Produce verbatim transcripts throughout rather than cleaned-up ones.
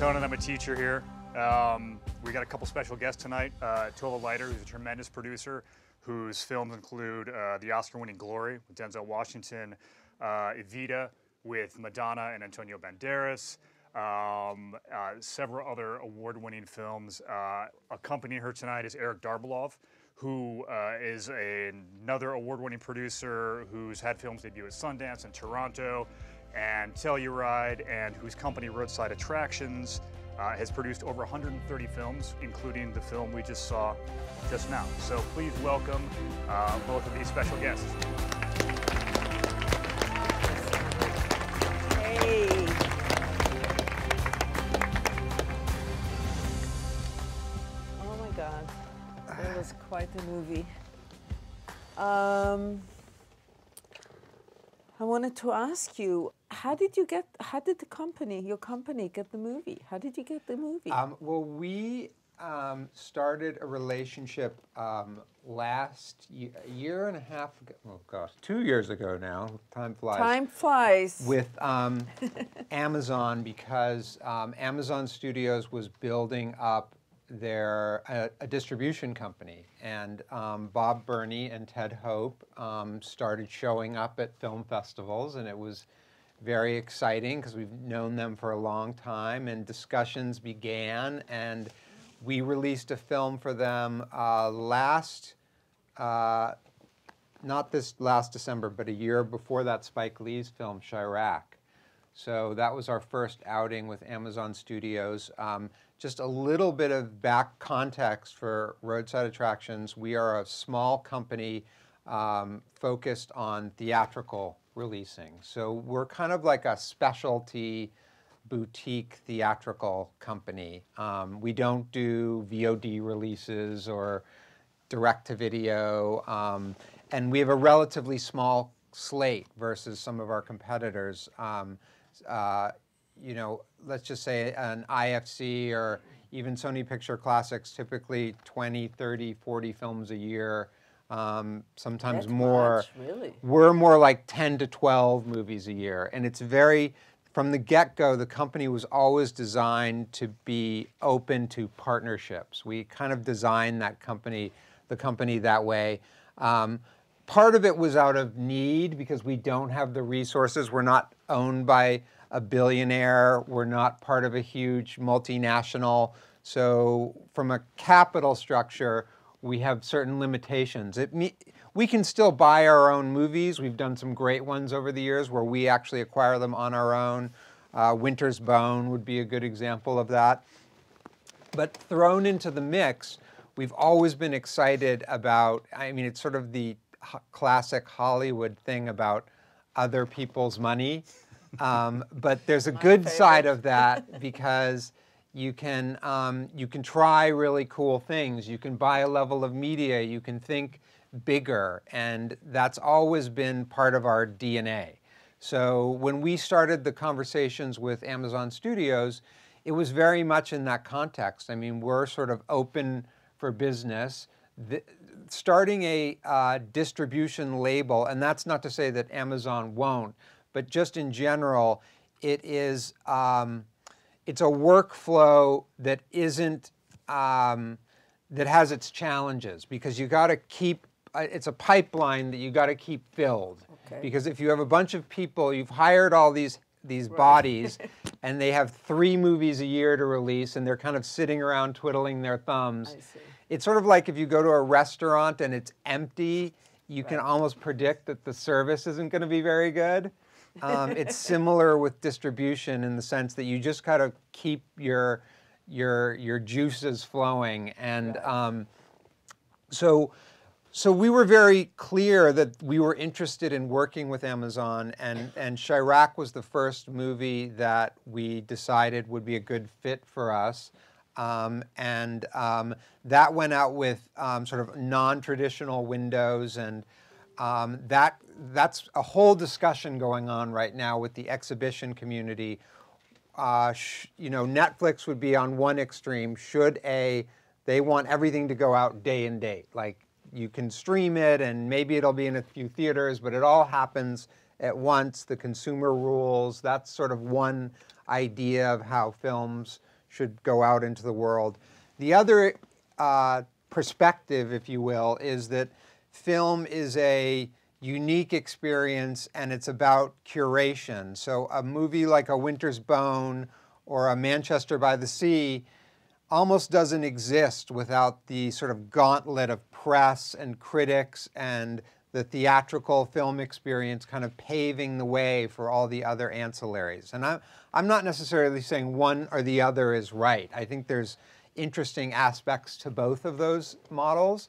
Conan, I'm a teacher here. Um, we got a couple special guests tonight. Uh, Tova Laiter, who's a tremendous producer, whose films include uh, the Oscar-winning Glory with Denzel Washington, uh, Evita with Madonna and Antonio Banderas, um, uh, several other award-winning films. Uh, accompanying her tonight is Eric d'Arbeloff, who uh, is a, another award-winning producer who's had films debut at Sundance and Toronto and Telluride, and whose company Roadside Attractions uh, has produced over one hundred thirty films, including the film we just saw just now. So please welcome uh, both of these special guests. Hey. Oh my God, that was quite a movie. Um, I wanted to ask you, how did you get, how did the company, your company, get the movie? How did you get the movie? Um, well, we um, started a relationship um, last year, a year and a half ago, oh gosh, two years ago now, time flies. Time flies. With um, Amazon, because um, Amazon Studios was building up their a, a distribution company, and um, Bob Berney and Ted Hope um, started showing up at film festivals, and it was very exciting because we've known them for a long time, and discussions began, and we released a film for them uh, last, uh, not this last December, but a year before that, Spike Lee's film, Chi-Raq. So that was our first outing with Amazon Studios. Um, Just a little bit of back context for Roadside Attractions. We are a small company um, focused on theatrical releasing. So we're kind of like a specialty boutique theatrical company. Um, we don't do V O D releases or direct-to-video. Um, and we have a relatively small slate versus some of our competitors. Um, uh, you know, let's just say an I F C or even Sony Picture Classics, typically twenty, thirty, forty films a year, um, sometimes That's more. Much, really? We're more like ten to twelve movies a year. And it's very, from the get-go, the company was always designed to be open to partnerships. We kind of designed that company, the company that way. Um, part of it was out of need because we don't have the resources. We're not owned by a billionaire, we're not part of a huge multinational. So from a capital structure, we have certain limitations. It me we can still buy our own movies. We've done some great ones over the years where we actually acquire them on our own. Uh, Winter's Bone would be a good example of that. But thrown into the mix, we've always been excited about, I mean, it's sort of the ho classic Hollywood thing about other people's money. Um, but there's a My good favorite. side of that because you can um, you can try really cool things. You can buy a level of media. You can think bigger, and that's always been part of our D N A. So when we started the conversations with Amazon Studios, it was very much in that context. I mean, we're sort of open for business. The, starting a uh, distribution label, and that's not to say that Amazon won't. But just in general, it is, um, it's a workflow that isn't, um, that has its challenges because you gotta keep, it's a pipeline that you gotta keep filled. Okay. Because if you have a bunch of people, you've hired all these, these right. bodies and they have three movies a year to release and they're kind of sitting around twiddling their thumbs. I see. It's sort of like if you go to a restaurant and it's empty, you right. can almost predict that the service isn't gonna be very good. um, it's similar with distribution in the sense that you just kind of keep your your your juices flowing, and um, so so we were very clear that we were interested in working with Amazon, and and Chi-Raq was the first movie that we decided would be a good fit for us, um, and um, that went out with um, sort of non-traditional windows, and um, that. That's a whole discussion going on right now with the exhibition community. Uh, sh you know, Netflix would be on one extreme. Should a, they want everything to go out day and date. Like you can stream it and maybe it'll be in a few theaters, but it all happens at once. The consumer rules, that's sort of one idea of how films should go out into the world. The other uh, perspective, if you will, is that film is a unique experience and it's about curation. So a movie like A Winter's Bone or A Manchester by the Sea almost doesn't exist without the sort of gauntlet of press and critics and the theatrical film experience kind of paving the way for all the other ancillaries. And I'm, I'm not necessarily saying one or the other is right. I think there's interesting aspects to both of those models.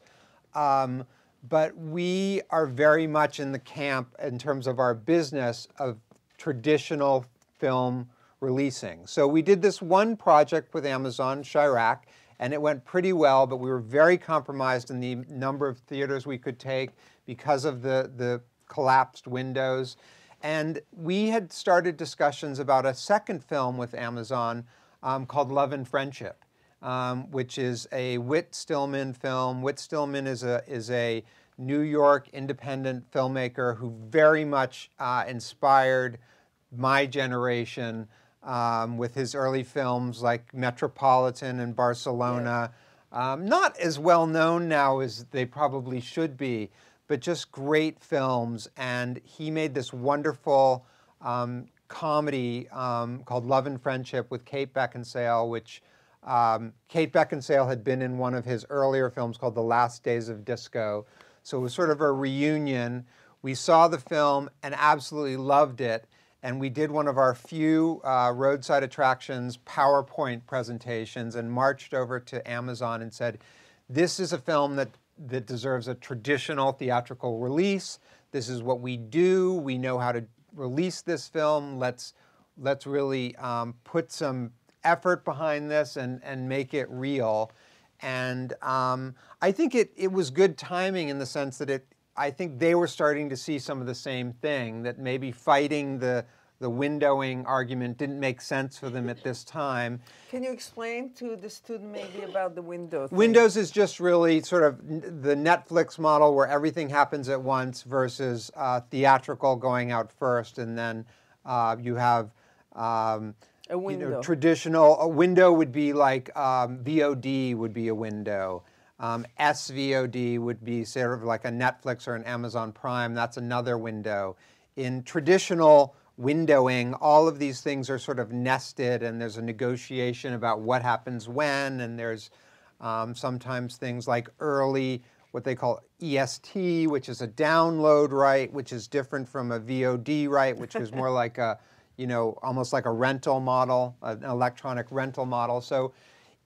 Um, but we are very much in the camp in terms of our business of traditional film releasing. So we did this one project with Amazon, Chi-Raq, and it went pretty well, but we were very compromised in the number of theaters we could take because of the, the collapsed windows. And we had started discussions about a second film with Amazon um, called Love and Friendship, um, which is a Whit Stillman film. Whit Stillman is a, is a New York independent filmmaker who very much uh, inspired my generation Um, with his early films like Metropolitan and Barcelona. Yeah. Um, not as well known now as they probably should be, but just great films. And he made this wonderful um, comedy um, called Love and Friendship with Kate Beckinsale, which um, Kate Beckinsale had been in one of his earlier films called The Last Days of Disco. So it was sort of a reunion. We saw the film and absolutely loved it. And we did one of our few uh, Roadside Attractions PowerPoint presentations and marched over to Amazon and said, this is a film that, that deserves a traditional theatrical release. This is what we do. We know how to release this film. Let's, let's really um, put some effort behind this and, and make it real. And um, I think it, it was good timing in the sense that it, I think they were starting to see some of the same thing, that maybe fighting the, the windowing argument didn't make sense for them at this time. Can you explain to the student maybe about the window thing? Windows is just really sort of the Netflix model where everything happens at once versus uh, theatrical going out first, and then uh, you have um, a window. You know, traditional, a window would be like um, V O D would be a window. Um, S V O D would be sort of like a Netflix or an Amazon Prime. That's another window. In traditional windowing, all of these things are sort of nested, and there's a negotiation about what happens when, and there's um, sometimes things like early, what they call E S T, which is a download right, which is different from a V O D right, which is more like a, you know, almost like a rental model, an electronic rental model. So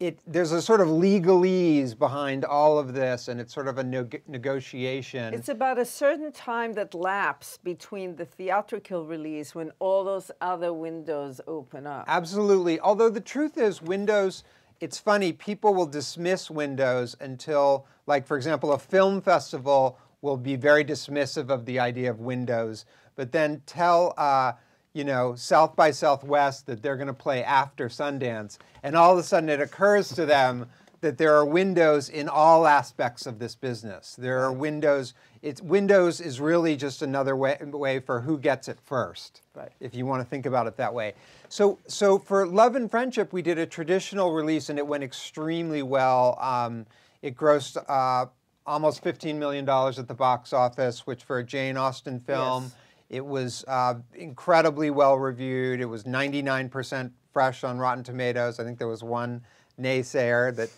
It, there's a sort of legalese behind all of this, and it's sort of a neg negotiation. It's about a certain time that lapsed between the theatrical release when all those other windows open up. Absolutely. Although the truth is, windows, it's funny, people will dismiss windows until, like, for example, a film festival will be very dismissive of the idea of windows, but then tell uh, you know, South by Southwest that they're going to play after Sundance. And all of a sudden it occurs to them that there are windows in all aspects of this business. There are windows. It's, windows is really just another way, way for who gets it first, right, if you want to think about it that way. So, so for Love and Friendship, we did a traditional release, and it went extremely well. Um, it grossed uh, almost fifteen million dollars at the box office, which for a Jane Austen film, yes. It was uh, incredibly well-reviewed. It was ninety-nine percent fresh on Rotten Tomatoes. I think there was one naysayer that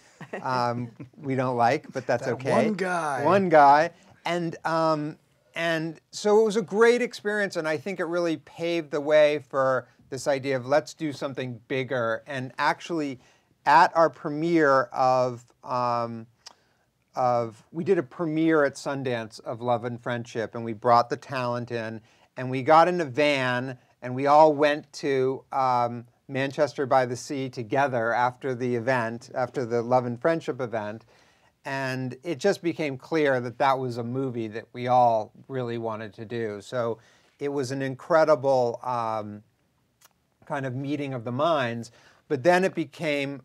um, we don't like, but that's that okay. One guy. One guy. And, um, and so it was a great experience, and I think it really paved the way for this idea of let's do something bigger. And actually, at our premiere of... Um, of we did a premiere at Sundance of Love and Friendship, and we brought the talent in. And we got in a van, and we all went to um, Manchester by the Sea together after the event, after the Love and Friendship event. And it just became clear that that was a movie that we all really wanted to do. So it was an incredible um, kind of meeting of the minds. But then it became,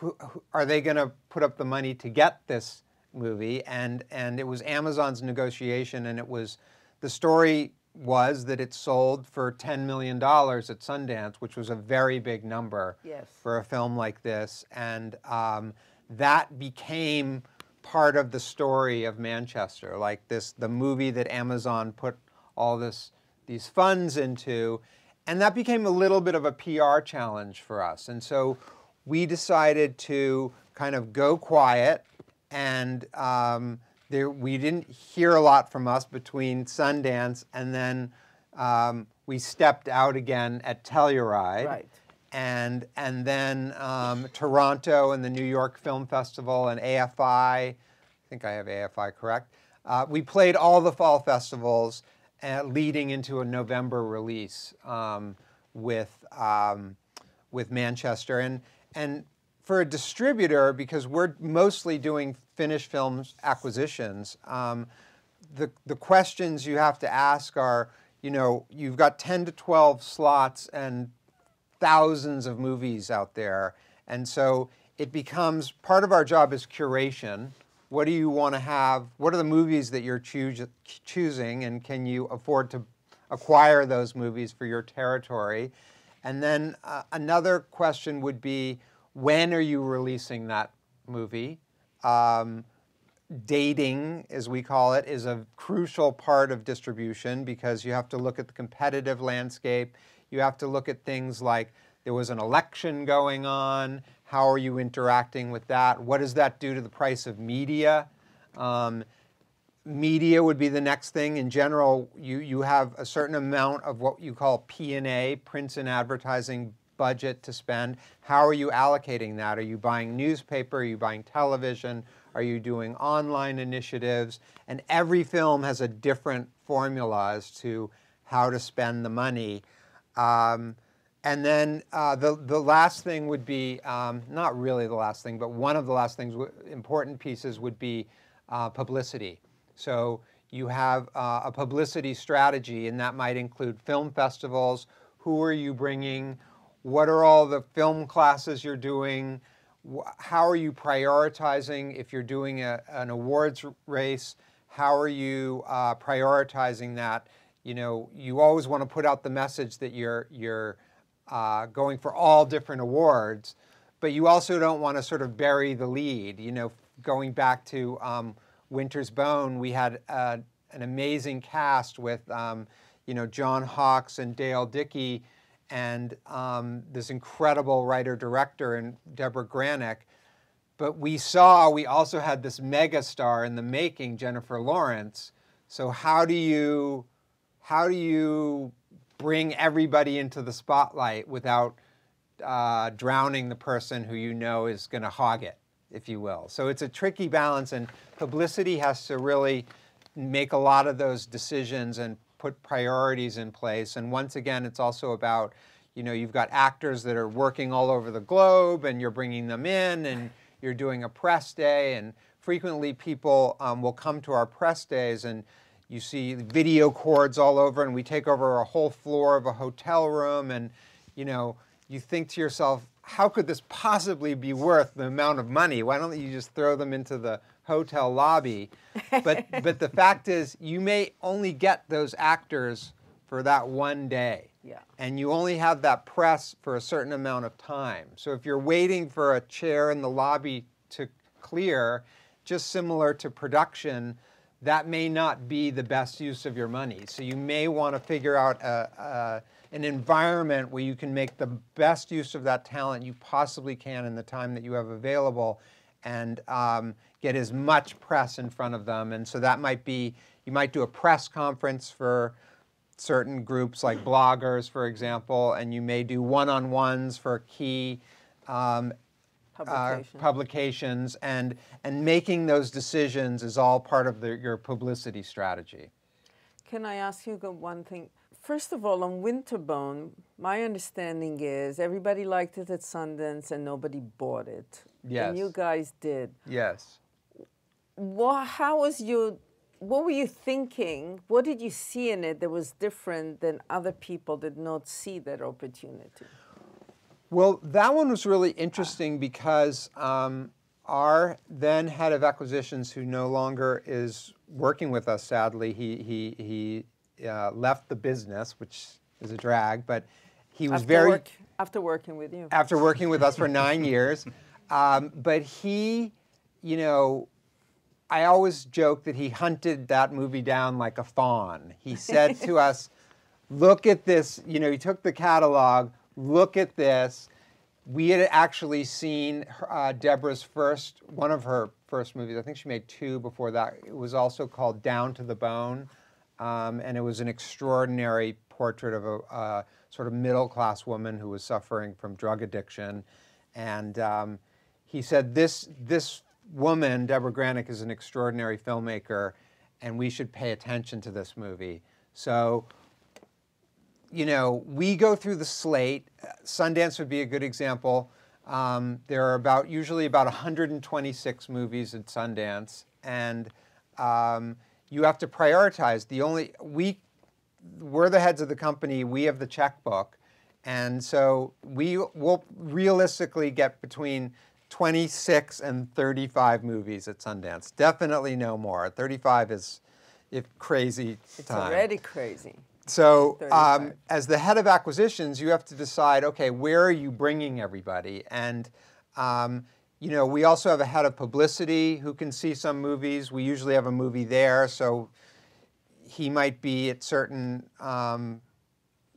who, who, are they going to put up the money to get this movie? And, and it was Amazon's negotiation, and it was the story was that it sold for ten million dollars at Sundance, which was a very big number yes. for a film like this. And um, that became part of the story of Manchester, like this, the movie that Amazon put all this, these funds into. And that became a little bit of a P R challenge for us. And so we decided to kind of go quiet, and um, there, we didn't hear a lot from us between Sundance and then um, we stepped out again at Telluride. Right. And, and then um, Toronto and the New York Film Festival and A F I, I think I have A F I correct, uh, we played all the fall festivals uh, leading into a November release um, with, um, with Manchester. And, and for a distributor, because we're mostly doing finished films acquisitions, um, the, the questions you have to ask are, you know, you've got ten to twelve slots and thousands of movies out there. And so it becomes, part of our job is curation. What do you want to have? What are the movies that you're choo choosing? And can you afford to acquire those movies for your territory? And then uh, another question would be, when are you releasing that movie? Um, dating, as we call it, is a crucial part of distribution because you have to look at the competitive landscape. You have to look at things like, there was an election going on, how are you interacting with that? What does that do to the price of media? Um, media would be the next thing. In general, you, you have a certain amount of what you call P and A, prints and advertising budget to spend. How are you allocating that? Are you buying newspaper? Are you buying television? Are you doing online initiatives? And every film has a different formula as to how to spend the money. Um, and then uh, the, the last thing would be, um, not really the last thing, but one of the last things, w important pieces would be uh, publicity. So you have uh, a publicity strategy, and that might include film festivals. Who are you bringing? What are all the film classes you're doing? How are you prioritizing? If you're doing a, an awards race, how are you uh, prioritizing that? You know, you always want to put out the message that you're, you're uh, going for all different awards, but you also don't want to sort of bury the lead. You know, going back to um, Winter's Bone, we had uh, an amazing cast with, um, you know, John Hawkes and Dale Dickey and um, this incredible writer-director and Debra Granik. But we saw, we also had this megastar in the making, Jennifer Lawrence. So how do you... How do you bring everybody into the spotlight without uh, drowning the person who you know is going to hog it, if you will? So it's a tricky balance, and publicity has to really make a lot of those decisions and put priorities in place. And once again, it's also about, you know, you've got actors that are working all over the globe, and you're bringing them in, and you're doing a press day. And frequently people um, will come to our press days, and you see video cords all over, and we take over a whole floor of a hotel room, and you know, you think to yourself, how could this possibly be worth the amount of money? Why don't you just throw them into the hotel lobby? But, but the fact is, you may only get those actors for that one day. Yeah. And you only have that press for a certain amount of time. So if you're waiting for a chair in the lobby to clear, just similar to production, that may not be the best use of your money. So you may want to figure out a, a, an environment where you can make the best use of that talent you possibly can in the time that you have available, and um, get as much press in front of them. And so that might be, you might do a press conference for certain groups like bloggers, for example, and you may do one-on-ones for key um, Publication. Uh, publications, and and making those decisions is all part of the, your publicity strategy. Can I ask you one thing? First of all, on Winterbone, my understanding is everybody liked it at Sundance and nobody bought it. Yes. And you guys did. Yes. What, how was you, what were you thinking? What did you see in it that was different than other people did not see that opportunity? Well, that one was really interesting because um, our then head of acquisitions, who no longer is working with us, sadly, he, he, he uh, left the business, which is a drag, but he was after very... Work, after working with you. After working with us for nine years. Um, but he, you know, I always joke that he hunted that movie down like a fawn. He said to us, look at this, you know, he took the catalog, look at this. We had actually seen uh, Debra's first, one of her first movies. I think she made two before that. It was also called Down to the Bone. Um, and it was an extraordinary portrait of a uh, sort of middle-class woman who was suffering from drug addiction. And um, he said, this, this woman, Debra Granik, is an extraordinary filmmaker, and we should pay attention to this movie. So, you know, we go through the slate. Sundance would be a good example. Um, there are about, usually about one hundred twenty-six movies at Sundance, and um, you have to prioritize. The only, we, we're the heads of the company, we have the checkbook, and so we will realistically get between twenty-six and thirty-five movies at Sundance. Definitely no more. thirty-five is if crazy it's time. It's already crazy. So um, as the head of acquisitions, you have to decide, okay, where are you bringing everybody? And, um, you know, we also have a head of publicity who can see some movies. We usually have a movie there, so he might be at certain um,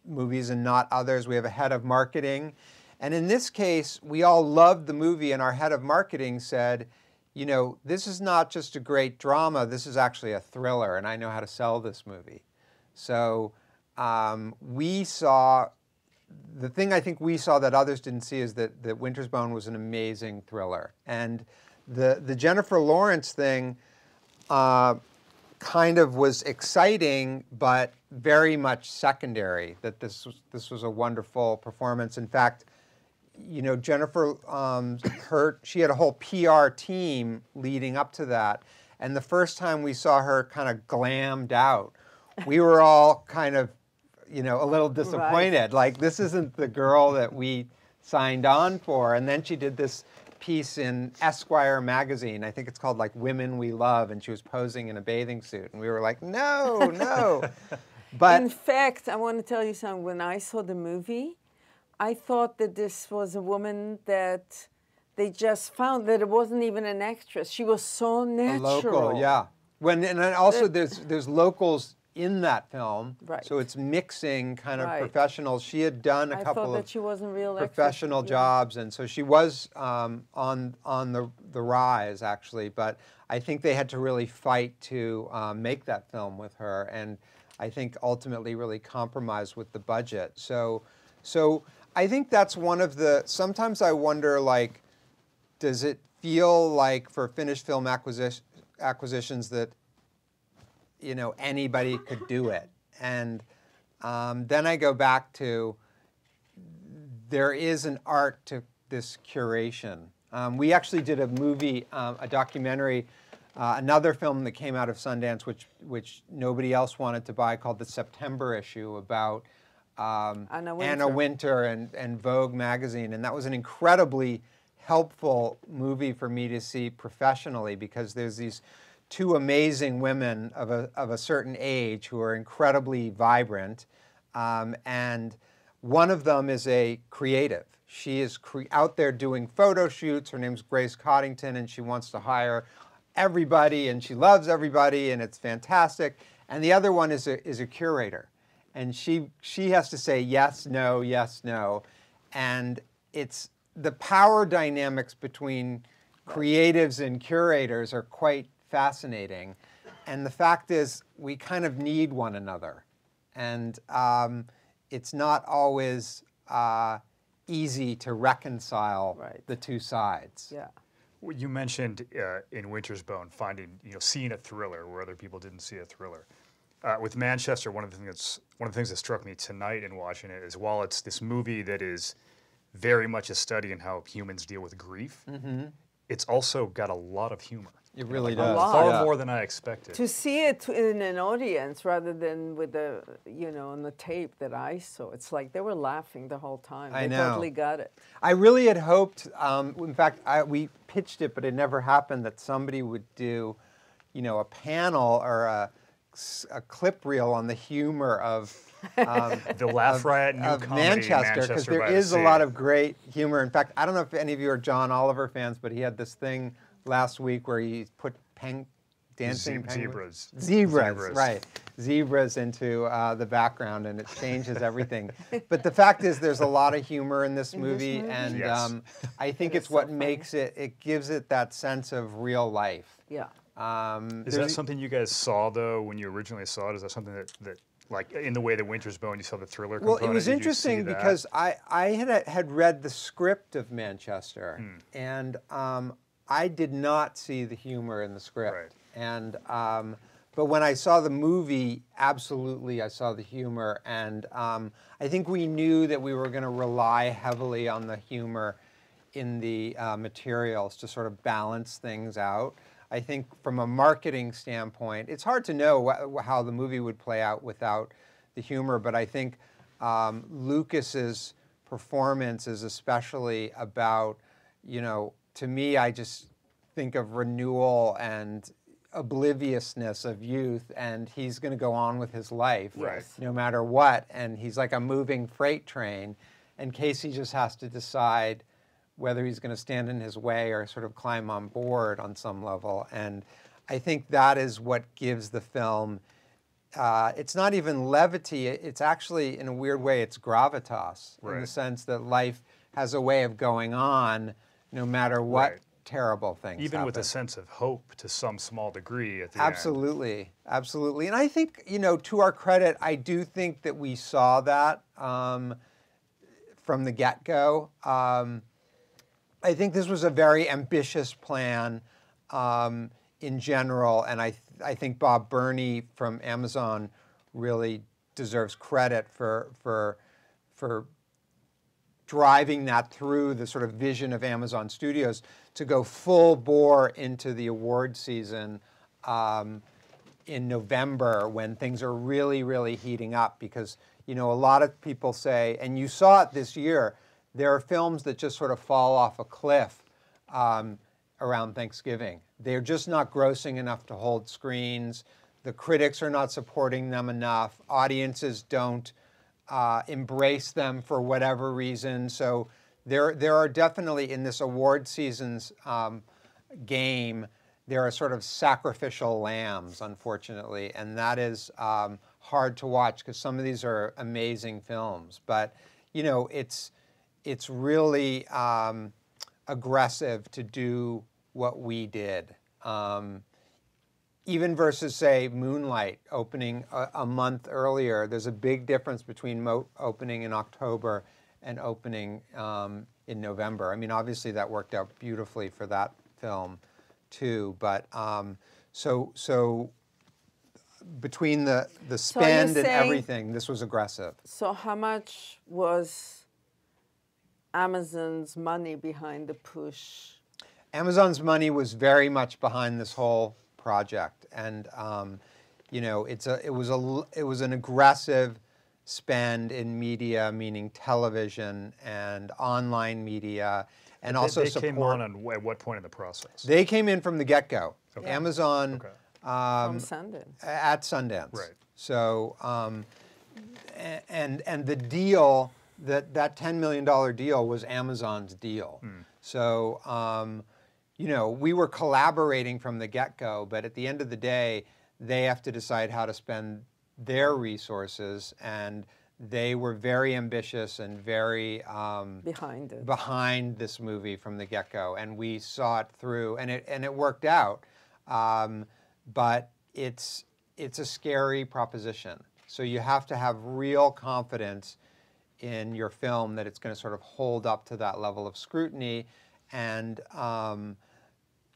movies and not others. We have a head of marketing. And in this case, we all loved the movie, and our head of marketing said, you know, this is not just a great drama. This is actually a thriller, and I know how to sell this movie. So um, we saw, the thing I think we saw that others didn't see is that, that Winter's Bone was an amazing thriller. And the, the Jennifer Lawrence thing uh, kind of was exciting, but very much secondary, that this was, this was a wonderful performance. In fact, you know, Jennifer, um, her, she had a whole P R team leading up to that. And the first time we saw her kind of glammed out, we were all kind of, you know, a little disappointed. Right. Like, this isn't the girl that we signed on for. And then she did this piece in Esquire magazine. I think it's called, like, Women We Love. And she was posing in a bathing suit. And we were like, no, no. But in fact, I want to tell you something. When I saw the movie, I thought that this was a woman that they just found, that it wasn't even an actress. She was so natural. A local, yeah. When, and then also, there's, there's locals in that film, right. So it's mixing kind of right. professionals. She had done a I couple that of she wasn't real professional actress. jobs, and so she was um, on on the the rise actually. But I think they had to really fight to um, make that film with her, and I think ultimately really compromise with the budget. So, so I think that's one of the. Sometimes I wonder, like, does it feel like for finished film acquisition acquisitions that, you know, anybody could do it. And um, then I go back to, there is an art to this curation. Um, we actually did a movie, um, a documentary, uh, another film that came out of Sundance, which, which nobody else wanted to buy, called The September Issue, about um, Anna Wintour, Anna Wintour and, and Vogue magazine. And that was an incredibly helpful movie for me to see professionally, because there's these two amazing women of a, of a certain age who are incredibly vibrant. Um, and one of them is a creative. She is cre out there doing photo shoots. Her name's Grace Coddington, and she wants to hire everybody, and she loves everybody, and it's fantastic. And the other one is a, is a curator. And she, she has to say yes, no, yes, no. And it's the power dynamics between creatives and curators are quite fascinating, and the fact is we kind of need one another, and um, it's not always uh, easy to reconcile right. the two sides. Yeah. Well, you mentioned uh, in Winter's Bone finding, you know, seeing a thriller where other people didn't see a thriller. Uh, with Manchester, one of the things that's one of the things that struck me tonight in watching it is, while it's this movie that is very much a study in how humans deal with grief, mm-hmm. it's also got a lot of humor. It really does. Far yeah. more than I expected. To see it in an audience rather than with the, you know, on the tape that I saw, it's like they were laughing the whole time. I know. They totally got it. I really had hoped, um, in fact, I, we pitched it, but it never happened, that somebody would do, you know, a panel or a a clip reel on the humor of um, the laugh of, riot new of Manchester, because there is the a lot of great humor. In fact, I don't know if any of you are John Oliver fans, but he had this thing last week where he put peng dancing Ze penguins? zebras. zebras, zebras, right? Zebras into uh, the background, and it changes everything. But the fact is, there's a lot of humor in this in movie, this movie, and yes. um, I think that it's what so makes it. It gives it that sense of real life. Yeah. Um, is that something you guys saw though when you originally saw it? Is that something that, that like in the way that Winter's Bone, you saw the thriller component? Well, it was interesting because I, I had had read the script of Manchester, hmm. and um, I did not see the humor in the script. Right. And um, but when I saw the movie, absolutely I saw the humor, and um, I think we knew that we were going to rely heavily on the humor in the uh, materials to sort of balance things out. I think from a marketing standpoint, it's hard to know wh how the movie would play out without the humor, but I think um, Lucas's performance is especially about, you know, to me, I just think of renewal and obliviousness of youth, and he's going to go on with his life right. no matter what, and he's like a moving freight train, and Casey just has to decide whether he's going to stand in his way or sort of climb on board on some level. And I think that is what gives the film, uh, it's not even levity, it's actually, in a weird way, it's gravitas, right. in the sense that life has a way of going on no matter what right. terrible things even happen. With a sense of hope to some small degree at the absolutely, end. Absolutely. And I think, you know, to our credit, I do think that we saw that um, from the get-go. Um, I think this was a very ambitious plan um, in general, and I, th I think Bob Berney from Amazon really deserves credit for, for, for driving that through the sort of vision of Amazon Studios to go full bore into the award season um, in November when things are really, really heating up, because, you know, a lot of people say, and you saw it this year, there are films that just sort of fall off a cliff um, around Thanksgiving. They're just not grossing enough to hold screens. The critics are not supporting them enough. Audiences don't uh, embrace them for whatever reason. So there, there are definitely in this award season's um, game, there are sort of sacrificial lambs, unfortunately, and that is um, hard to watch because some of these are amazing films. But, you know, it's... it's really um, aggressive to do what we did. Um, even versus, say, Moonlight opening a, a month earlier, there's a big difference between mo opening in October and opening um, in November. I mean, obviously that worked out beautifully for that film too, but um, so, so between the, the spend so and saying, everything, this was aggressive. So how much was Amazon's money behind the push? Amazon's money was very much behind this whole project, and um, you know, it's a it was a it was an aggressive spend in media, meaning television and online media, and they, also they support. Came on, on at what point in the process? They came in from the get-go. Okay. Amazon okay. Um, from Sundance at Sundance, right? So, um, and and the deal. That that ten million dollar deal was Amazon's deal. Mm. So, um, you know, we were collaborating from the get-go, but at the end of the day, they have to decide how to spend their resources, and they were very ambitious and very um, behind it. behind this movie from the get-go, and we saw it through, and it and it worked out. Um, but it's it's a scary proposition. So you have to have real confidence in your film that it's going to sort of hold up to that level of scrutiny, and um,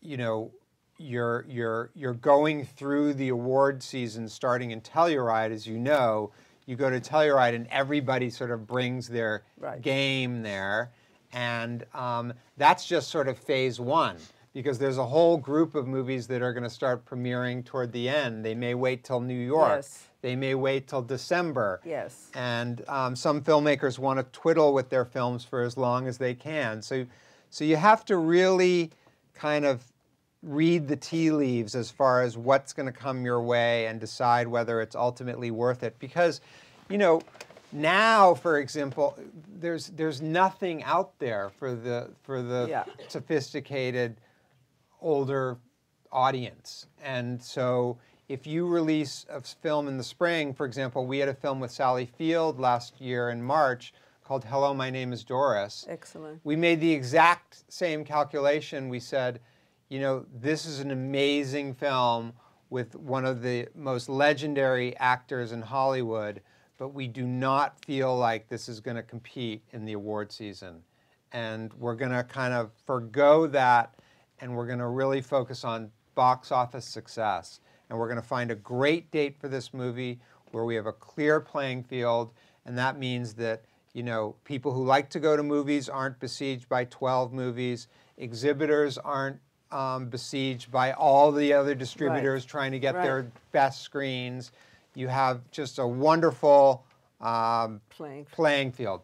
you know, you're you're you're going through the award season starting in Telluride, as you know. You go to Telluride, and everybody sort of brings their right. game there, and um, that's just sort of phase one, because there's a whole group of movies that are going to start premiering toward the end. They may wait till New York. Yes. They may wait till December. Yes. And um, some filmmakers want to twiddle with their films for as long as they can. So, so you have to really kind of read the tea leaves as far as what's going to come your way and decide whether it's ultimately worth it. Because, you know, now, for example, there's there's nothing out there for the for the yeah. sophisticated older audience. And so if you release a film in the spring, for example, we had a film with Sally Field last year in March called Hello, My Name is Doris. Excellent. We made the exact same calculation. We said, you know, this is an amazing film with one of the most legendary actors in Hollywood, but we do not feel like this is going to compete in the award season. And we're going to kind of forgo that, and we're going to really focus on box office success. And we're going to find a great date for this movie where we have a clear playing field, and that means that, you know, people who like to go to movies aren't besieged by twelve movies, exhibitors aren't Um, besieged by all the other distributors right. trying to get right. their best screens. You have just a wonderful um, playing. playing field.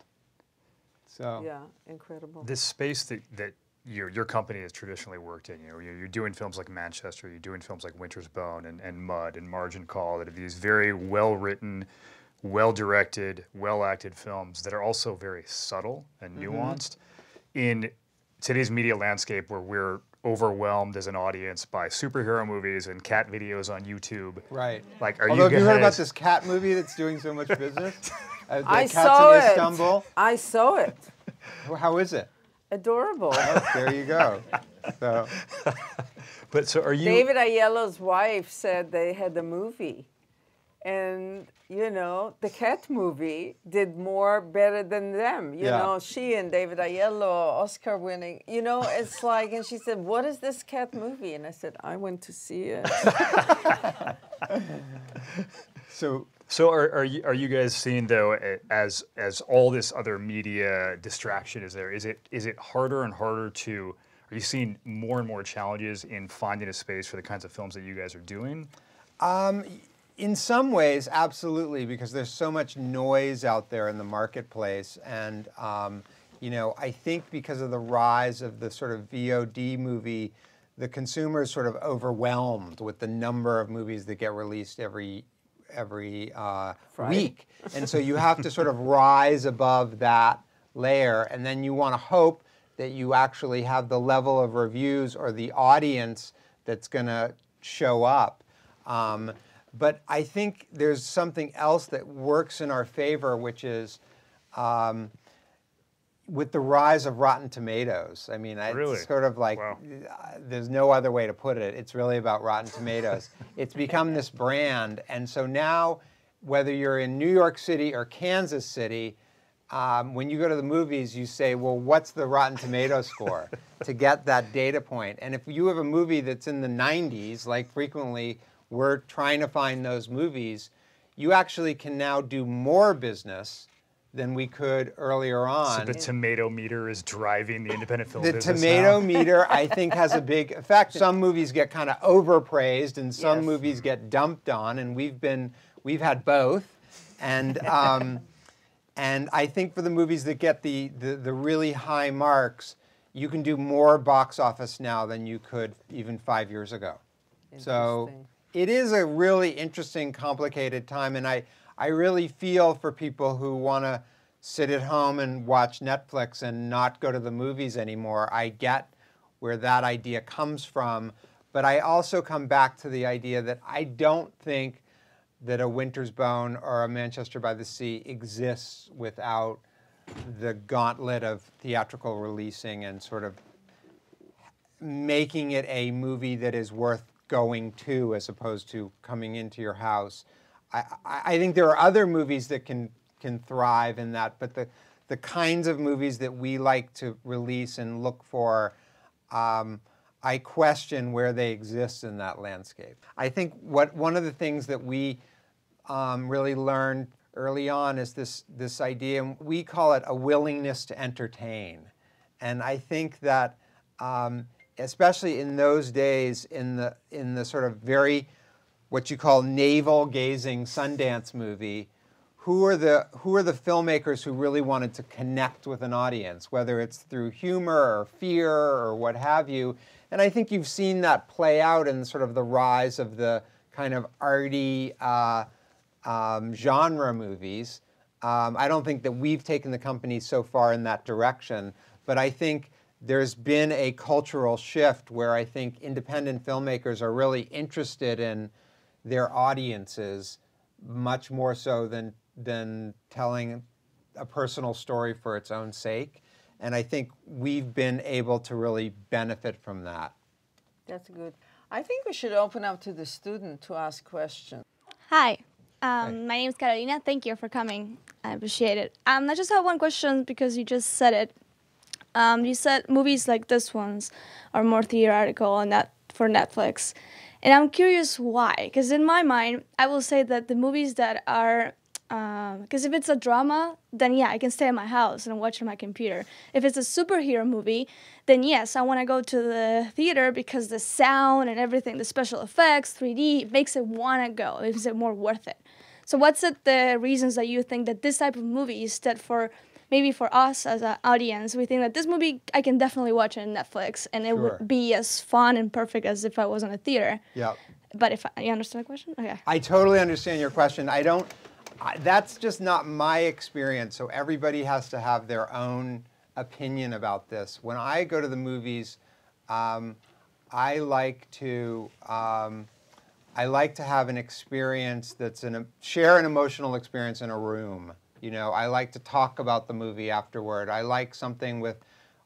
So yeah, incredible. This space that, that you, your company has traditionally worked in, you know, you're doing films like Manchester, you're doing films like Winter's Bone and, and Mud and Margin Call, that are these very well-written, well-directed, well-acted films that are also very subtle and nuanced. Mm-hmm. In today's media landscape where we're overwhelmed as an audience by superhero movies and cat videos on YouTube. Right. Like, are Although, you guys... have you heard about this cat movie that's doing so much business? uh, the I cats saw in it. Istanbul. I saw it. How is it? Adorable. Oh, there you go. So. But so are you... David Ayello's wife said they had a movie. And, you know, the cat movie did more better than them. You yeah. know, she and David Aiello, Oscar winning. You know, it's like, and she said, what is this cat movie? And I said, I went to see it. so so are, are, you, are you guys seeing, though, as as all this other media distraction is there, is it is it harder and harder to, are you seeing more and more challenges in finding a space for the kinds of films that you guys are doing? Um. In some ways, absolutely, because there's so much noise out there in the marketplace. And, um, you know, I think because of the rise of the sort of V O D movie, the consumer is sort of overwhelmed with the number of movies that get released every, every uh, week. And so you have to sort of rise above that layer. And then you want to hope that you actually have the level of reviews or the audience that's going to show up. Um, But I think there's something else that works in our favor, which is um, with the rise of Rotten Tomatoes. I mean, I, really? It's sort of like, wow. uh, there's no other way to put it. It's really about Rotten Tomatoes. It's become this brand. And so now, whether you're in New York City or Kansas City, um, when you go to the movies, you say, well, what's the Rotten Tomatoes score to get that data point? And if you have a movie that's in the nineties, like frequently, we're trying to find those movies, you actually can now do more business than we could earlier on. So the tomato meter is driving the independent film the business The tomato now. meter, I think, has a big effect. Some movies get kind of overpraised and some yes. movies get dumped on, and we've been, we've had both. And, um, and I think for the movies that get the, the, the really high marks, you can do more box office now than you could even five years ago. So. It is a really interesting, complicated time, and I, I really feel for people who want to sit at home and watch Netflix and not go to the movies anymore. I get where that idea comes from, but I also come back to the idea that I don't think that a Winter's Bone or a Manchester by the Sea exists without the gauntlet of theatrical releasing and sort of making it a movie that is worth going to as opposed to coming into your house. I, I, I think there are other movies that can can thrive in that, but the, the kinds of movies that we like to release and look for, um, I question where they exist in that landscape. I think what one of the things that we um, really learned early on is this, this idea, and we call it a willingness to entertain. And I think that um, especially in those days, in the in the sort of very, what you call navel-gazing Sundance movie, who are the who are the filmmakers who really wanted to connect with an audience, whether it's through humor or fear or what have you. And I think you've seen that play out in sort of the rise of the kind of arty uh, um, genre movies. Um, I don't think that we've taken the company so far in that direction, but I think there's been a cultural shift where I think independent filmmakers are really interested in their audiences much more so than, than telling a personal story for its own sake. And I think we've been able to really benefit from that. That's good. I think we should open up to the student to ask questions. Hi, um, Hi. my name is Carolina. Thank you for coming. I appreciate it. Um, I just have one question because you just said it. Um, you said movies like this ones are more theoretical and that for Netflix. And I'm curious why, because in my mind, I will say that the movies that are, because um, if it's a drama, then yeah, I can stay in my house and watch on my computer. If it's a superhero movie, then yes, I want to go to the theater because the sound and everything, the special effects, three D, makes it want to go. It makes it more worth it. So what's it the reasons that you think that this type of movies that for, maybe for us as an audience, we think that this movie, I can definitely watch it on Netflix and it sure. would be as fun and perfect as if I was in a theater. Yeah. But if I, you understand the question? Okay. I totally understand your question. I don't... I, that's just not my experience, so everybody has to have their own opinion about this. When I go to the movies, um, I like to um, I like to have an experience that's an um, share an emotional experience in a room. You know, I like to talk about the movie afterward. I like something with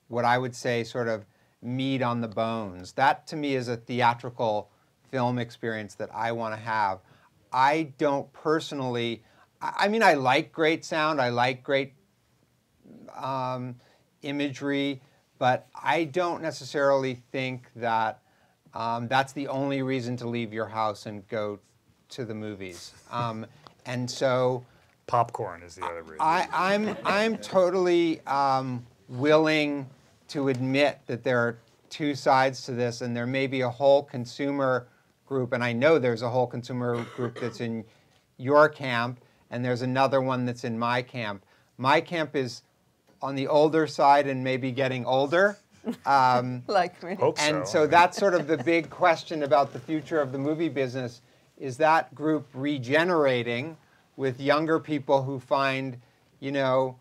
what I would say sort of meat on the bones. That to me is a theatrical film experience that I want to have. I don't personally. I mean, I like great sound, I like great um, imagery, but I don't necessarily think that um, that's the only reason to leave your house and go to the movies. Um, and so... Popcorn is the other reason. I, I'm, I'm totally um, willing to admit that there are two sides to this, and there may be a whole consumer group, and I know there's a whole consumer group that's in your camp, and there's another one that's in my camp. My camp is on the older side and maybe getting older. Um, like me. Hope and so, so that's sort of the big question about the future of the movie business. Is that group regenerating with younger people who find, you know,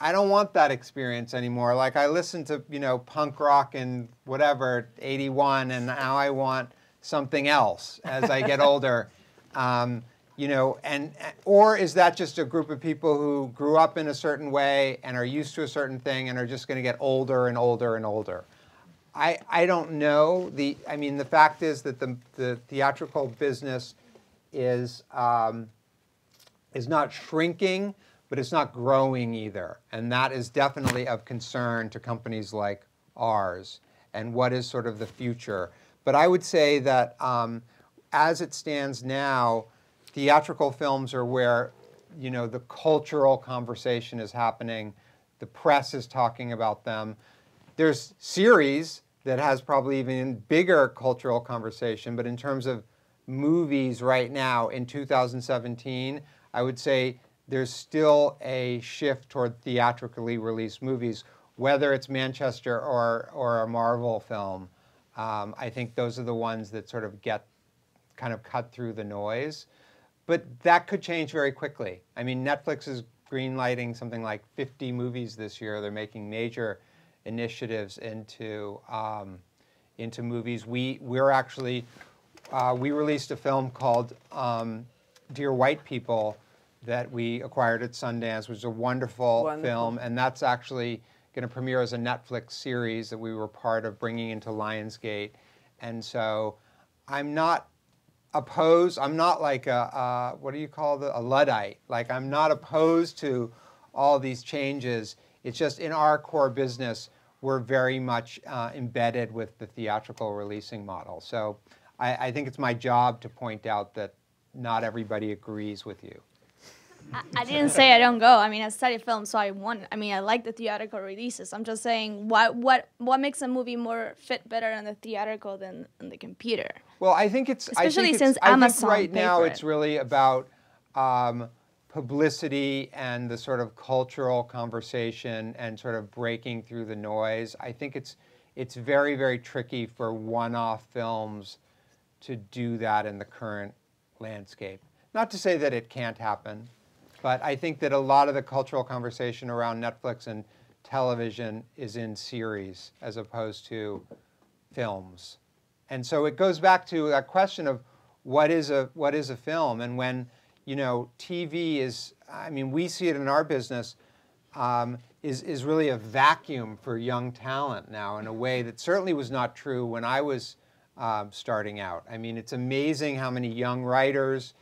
I don't want that experience anymore. Like I listened to, you know, punk rock and whatever, eighty-one, and now I want something else as I get older. Um, You know, and, or is that just a group of people who grew up in a certain way and are used to a certain thing and are just going to get older and older and older? I, I don't know. The, I mean, the fact is that the, the theatrical business is, um, is not shrinking, but it's not growing either. And that is definitely of concern to companies like ours and what is sort of the future. But I would say that um, as it stands now, theatrical films are where, you know, the cultural conversation is happening. The press is talking about them. There's series that has probably even bigger cultural conversation, but in terms of movies right now in two thousand seventeen, I would say there's still a shift toward theatrically released movies, whether it's Manchester or, or a Marvel film. Um, I think those are the ones that sort of get kind of cut through the noise. But that could change very quickly. I mean, Netflix is greenlighting something like fifty movies this year. They're making major initiatives into um, into movies. We we're actually uh, we released a film called um, Dear White People that we acquired at Sundance, which is a wonderful, wonderful. film, and that's actually going to premiere as a Netflix series that we were part of bringing into Lionsgate. And so, I'm not. Opposed. I'm not like a, uh, what do you call the, a Luddite. Like I'm not opposed to all these changes. It's just in our core business, we're very much uh, embedded with the theatrical releasing model. So I, I think it's my job to point out that not everybody agrees with you. I, I didn't say I don't go. I mean, I study film, so I want, I mean, I like the theatrical releases. I'm just saying what, what, what makes a movie more fit better on the theatrical than on the computer? Well, I think it's... Especially I think since it's, Amazon I think right now it's really about um, publicity and the sort of cultural conversation and sort of breaking through the noise. I think it's it's very, very tricky for one-off films to do that in the current landscape. Not to say that it can't happen, but I think that a lot of the cultural conversation around Netflix and television is in series as opposed to films. And so it goes back to that question of what is a what is a film, and when you know, T V is, I mean, we see it in our business, um, is, is really a vacuum for young talent now in a way that certainly was not true when I was uh, starting out. I mean, it's amazing how many young writers,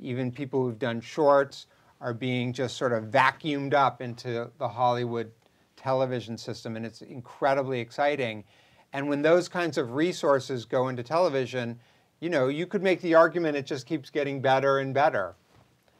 even people who've done shorts, are being just sort of vacuumed up into the Hollywood television system, and it's incredibly exciting. And when those kinds of resources go into television, you know, you could make the argument it just keeps getting better and better.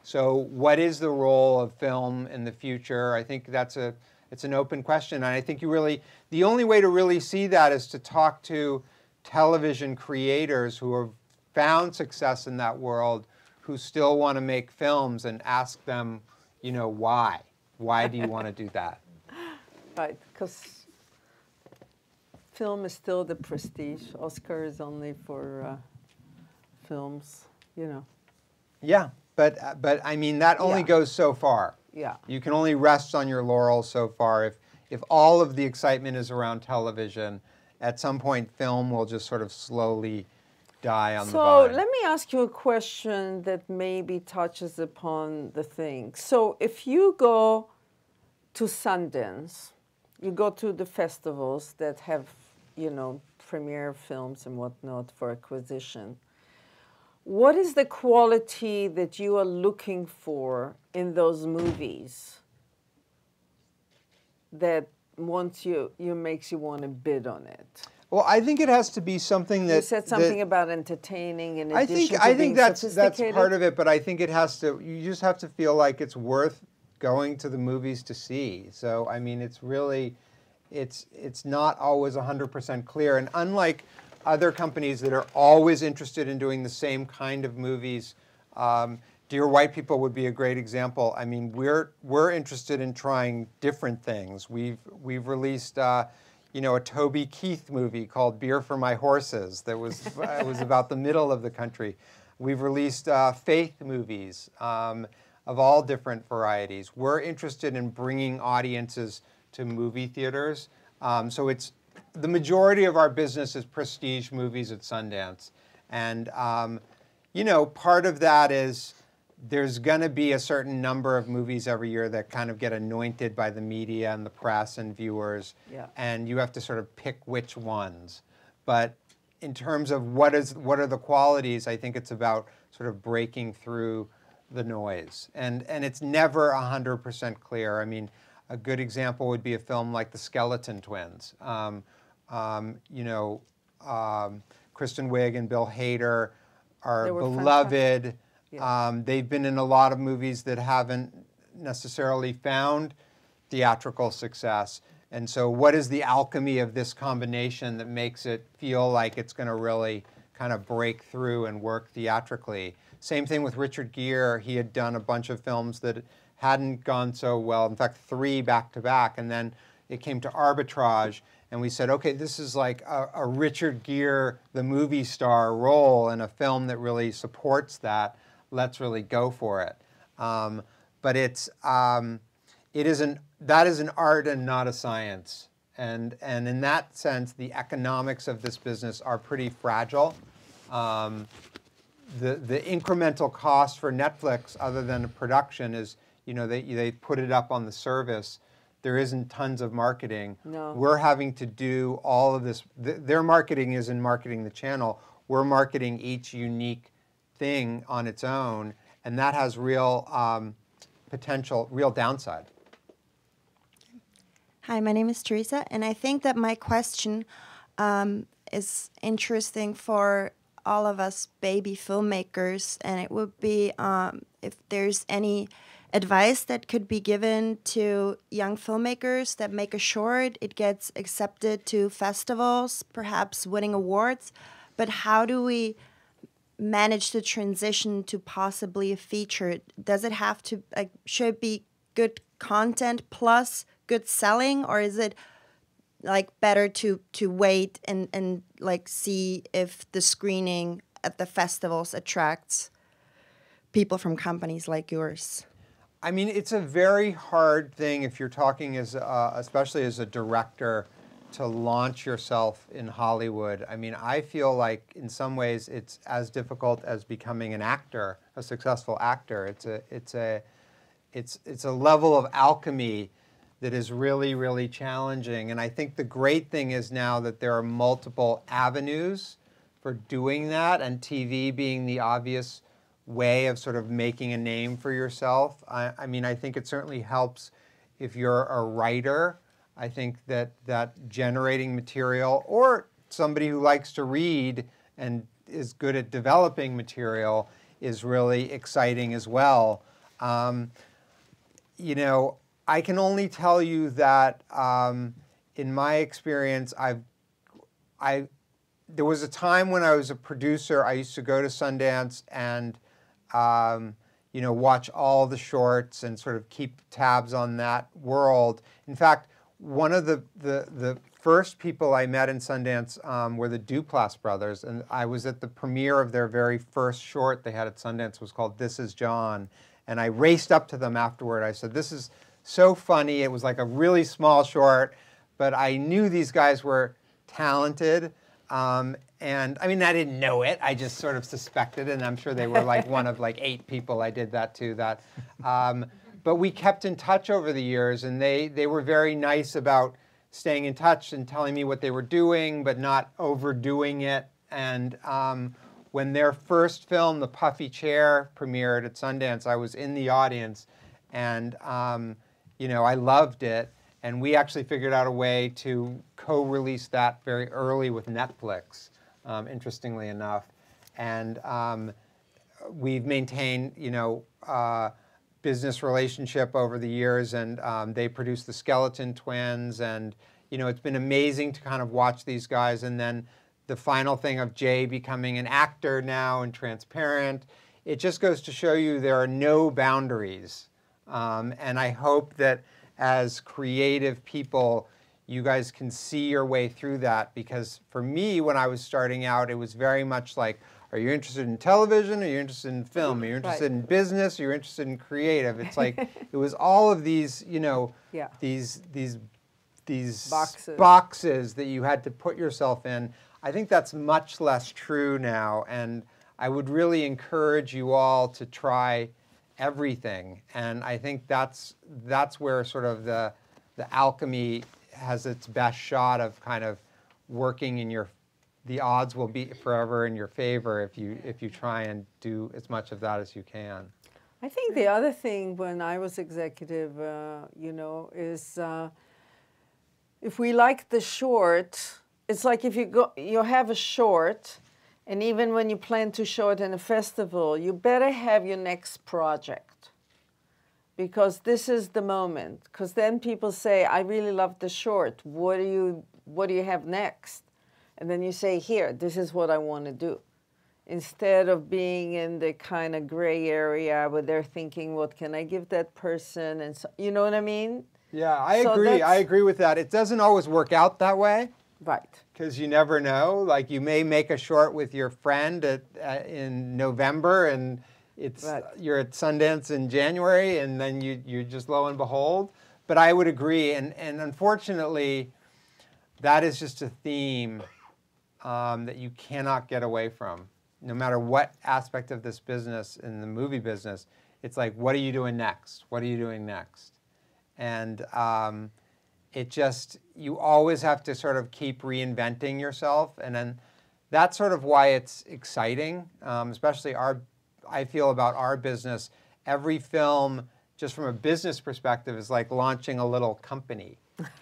So what is the role of film in the future? I think that's a, it's an open question. And I think you really, the only way to really see that is to talk to television creators who have found success in that world, who still want to make films, and ask them, you know, why? Why do you want to do that? Right, because film is still the prestige. Oscar is only for uh, films, you know. Yeah. But, but I mean, that only yeah. goes so far. Yeah. You can only rest on your laurels so far. If, if all of the excitement is around television, at some point film will just sort of slowly die on so the vine. So let me ask you a question that maybe touches upon the thing. So if you go to Sundance, you go to the festivals that have, you know, premiere films and whatnot for acquisition. What is the quality that you are looking for in those movies that wants you, you makes you want to bid on it? Well, I think it has to be something that you said something that, about entertaining and I think I think that's that's part of it, but I think it has to. You just have to feel like it's worth going to the movies to see. So I mean, it's really, it's it's not always one hundred percent clear, and unlike other companies that are always interested in doing the same kind of movies. Um, Dear White People would be a great example. I mean, we're we're interested in trying different things. We've we've released, uh, you know, a Toby Keith movie called Beer for My Horses that was uh, was about the middle of the country. We've released uh, faith movies um, of all different varieties. We're interested in bringing audiences to movie theaters. Um, so it's. The majority of our business is prestige movies at Sundance. And, um, you know, part of that is there's going to be a certain number of movies every year that kind of get anointed by the media and the press and viewers. Yeah. And you have to sort of pick which ones. But in terms of what is what are the qualities, I think it's about sort of breaking through the noise. And, and it's never one hundred percent clear. I mean, a good example would be a film like The Skeleton Twins. Um, Um, you know, um, Kristen Wiig and Bill Hader are beloved. Yeah. Um, they've been in a lot of movies that haven't necessarily found theatrical success. And so what is the alchemy of this combination that makes it feel like it's going to really kind of break through and work theatrically? Same thing with Richard Gere. He had done a bunch of films that hadn't gone so well. In fact, three back to back. And then it came to Arbitrage. And we said, okay, this is like a, a Richard Gere, the movie star role in a film that really supports that. Let's really go for it. Um, but it's, um, it is an, that is an art and not a science. And, and in that sense, the economics of this business are pretty fragile. Um, the, the incremental cost for Netflix, other than the production, is, you know, they, they put it up on the service. There isn't tons of marketing. No. We're having to do all of this. Th their marketing is in marketing the channel. We're marketing each unique thing on its own, and that has real um, potential, real downside. Hi, my name is Teresa, and I think that my question um, is interesting for all of us baby filmmakers, and it would be um, if there's any advice that could be given to young filmmakers that make a short, it gets accepted to festivals, perhaps winning awards, but how do we manage to transition to possibly a feature? Does it have to, like, should it be good content plus good selling, or is it like better to to wait and and like see if the screening at the festivals attracts people from companies like yours? I mean, it's a very hard thing if you're talking as uh, especially as a director to launch yourself in Hollywood. I mean, I feel like in some ways it's as difficult as becoming an actor, a successful actor. It's a it's a it's it's a level of alchemy that is really, really challenging. And I think the great thing is now that there are multiple avenues for doing that, and T V being the obvious way of sort of making a name for yourself. I, I mean, I think it certainly helps if you're a writer. I think that, that generating material, or somebody who likes to read and is good at developing material, is really exciting as well. Um, you know, I can only tell you that um, in my experience, I've, I, there was a time when I was a producer, I used to go to Sundance and, um, you know, watch all the shorts and sort of keep tabs on that world. In fact, one of the, the, the first people I met in Sundance um, were the Duplass brothers, and I was at the premiere of their very first short they had at Sundance. It was called This Is John, and I raced up to them afterward. I said, this is so funny. It was like a really small short, but I knew these guys were talented, um, and I mean, I didn't know it. I just sort of suspected, and I'm sure they were like one of like eight people I did that to that. Um, But we kept in touch over the years, and they, they were very nice about staying in touch and telling me what they were doing, but not overdoing it. And um, when their first film, The Puffy Chair, premiered at Sundance, I was in the audience, and um, you know, I loved it. And we actually figured out a way to co-release that very early with Netflix, um, interestingly enough. And um, we've maintained, you know, uh, business relationship over the years, and um, they produced The Skeleton Twins, and you know, it's been amazing to kind of watch these guys. And then the final thing of Jay becoming an actor now and transparent, it just goes to show you there are no boundaries. Um, and I hope that as creative people, you guys can see your way through that, because for me, when I was starting out, it was very much like, are you interested in television? Are you interested in film? Are you interested right. in business? Are you interested in creative? It's like, it was all of these, you know, yeah. these these these boxes. boxes that you had to put yourself in. I think that's much less true now, and I would really encourage you all to try everything. And I think that's that's where sort of the the alchemy has its best shot of kind of working in your. The odds will be forever in your favor if you if you try and do as much of that as you can. I think the other thing when I was executive, uh, you know, is uh, if we like the short, it's like if you go, you have a short, and even when you plan to show it in a festival, you better have your next project, because this is the moment. Because then people say, "I really love the short. What do you what do you have next?" And then you say, here, this is what I want to do. Instead of being in the kind of gray area where they're thinking, what can I give that person? And so, you know what I mean? Yeah, I so agree. I agree with that. It doesn't always work out that way. Right. Because you never know. Like, you may make a short with your friend at, uh, in November, and it's right. you're at Sundance in January, and then you, you're just lo and behold. But I would agree. And, and unfortunately, that is just a theme. Um, that you cannot get away from. No matter what aspect of this business, in the movie business, it's like, what are you doing next? What are you doing next? And um, it just, you always have to sort of keep reinventing yourself. And then that's sort of why it's exciting, um, especially our, I feel about our business. Every film, just from a business perspective, is like launching a little company.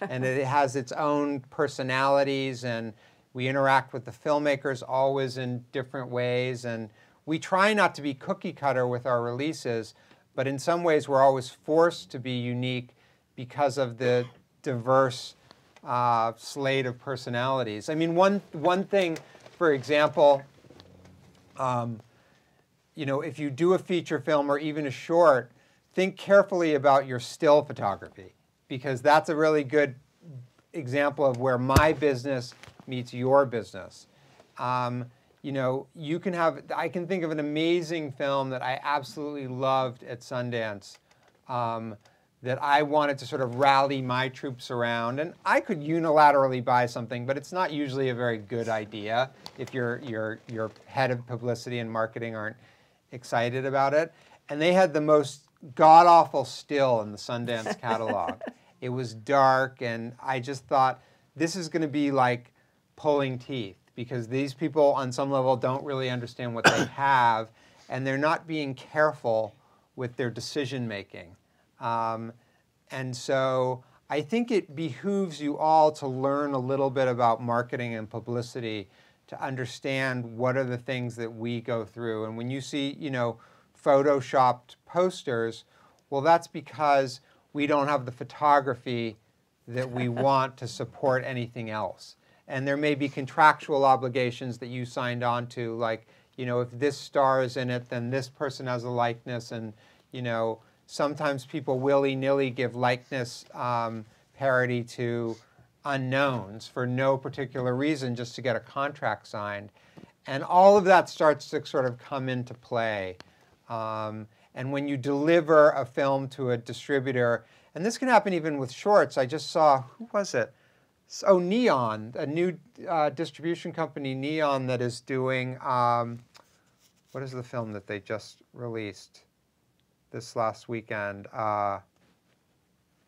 And it has its own personalities, and we interact with the filmmakers always in different ways, and we try not to be cookie cutter with our releases, but in some ways we're always forced to be unique because of the diverse uh, slate of personalities. I mean, one, one thing, for example, um, you know, if you do a feature film or even a short, think carefully about your still photography, because that's a really good example of where my business meets your business. Um, you know, you can have, I can think of an amazing film that I absolutely loved at Sundance um, that I wanted to sort of rally my troops around. And I could unilaterally buy something, but it's not usually a very good idea if your, your, your head of publicity and marketing aren't excited about it. And they had the most god-awful still in the Sundance catalog. It was dark, and I just thought, this is going to be like pulling teeth, because these people on some level don't really understand what they have, and they're not being careful with their decision-making. Um, and so I think it behooves you all to learn a little bit about marketing and publicity to understand what are the things that we go through. And when you see, you know, photoshopped posters, well, that's because we don't have the photography that we want to support anything else. And there may be contractual obligations that you signed on to, like, you know, if this star is in it, then this person has a likeness, and, you know, sometimes people willy-nilly give likeness um, parody to unknowns for no particular reason, just to get a contract signed. And all of that starts to sort of come into play. Um, and when you deliver a film to a distributor, and this can happen even with shorts. I just saw, who was it? So Neon, a new uh, distribution company, Neon, that is doing, um, what is the film that they just released this last weekend? Uh,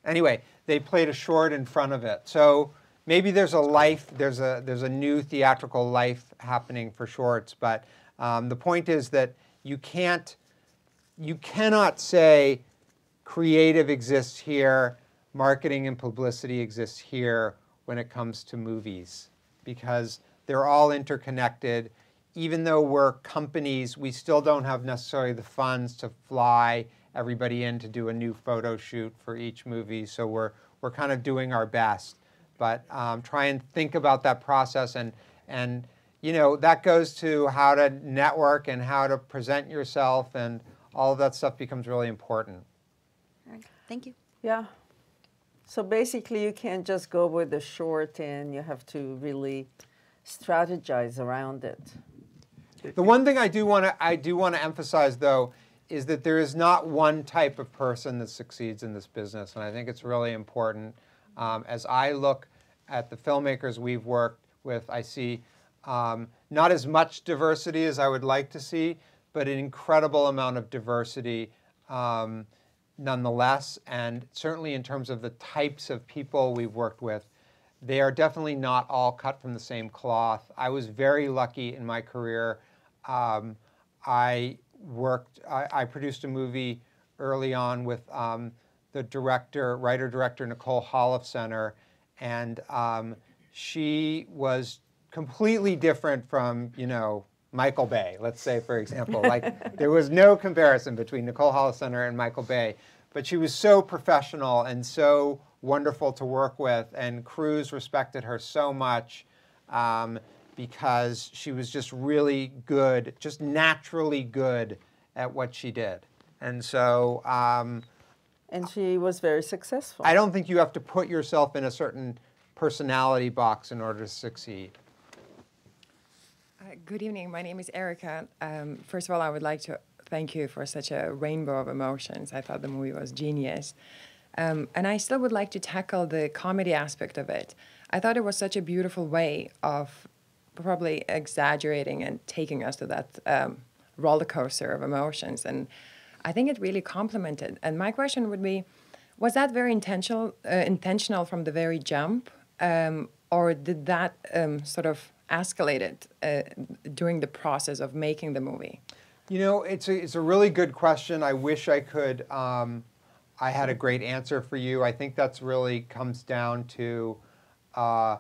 anyway, they played a short in front of it. So maybe there's a life, there's a, there's a new theatrical life happening for shorts, but um, the point is that you can't, you cannot say creative exists here, marketing and publicity exists here when it comes to movies, because they're all interconnected. Even though we're companies, we still don't have necessarily the funds to fly everybody in to do a new photo shoot for each movie, so we're, we're kind of doing our best. But um, try and think about that process, and, and you know, that goes to how to network and how to present yourself, and all of that stuff becomes really important. All right, thank you. Yeah, so basically you can't just go with the short, and you have to really strategize around it. The one thing I do want to I do want to emphasize, though, is that there is not one type of person that succeeds in this business, and I think it's really important. Um, as I look at the filmmakers we've worked with, I see um, not as much diversity as I would like to see, but an incredible amount of diversity um, nonetheless, and certainly in terms of the types of people we've worked with. They are definitely not all cut from the same cloth. I was very lucky in my career. Um, I worked, I, I produced a movie early on with um, the director, writer-director Nicole Holofcener, and um, she was completely different from, you know, Michael Bay, let's say, for example. Like, there was no comparison between Nicole Holofcener and Michael Bay, but she was so professional and so wonderful to work with, and Cruz respected her so much um, because she was just really good, just naturally good at what she did. And so... Um, and she was very successful. I don't think you have to put yourself in a certain personality box in order to succeed. Uh, good evening, my name is Erica. Um, first of all, I would like to thank you for such a rainbow of emotions. I thought the movie was genius. Um, and I still would like to tackle the comedy aspect of it. I thought it was such a beautiful way of probably exaggerating and taking us to that um, roller coaster of emotions. And I think it really complemented. And my question would be, was that very intentional, uh, intentional from the very jump? Um, or did that um, sort of escalate it uh, during the process of making the movie? You know, it's a, it's a really good question. I wish I could... Um... I had a great answer for you. I think that's really comes down to uh,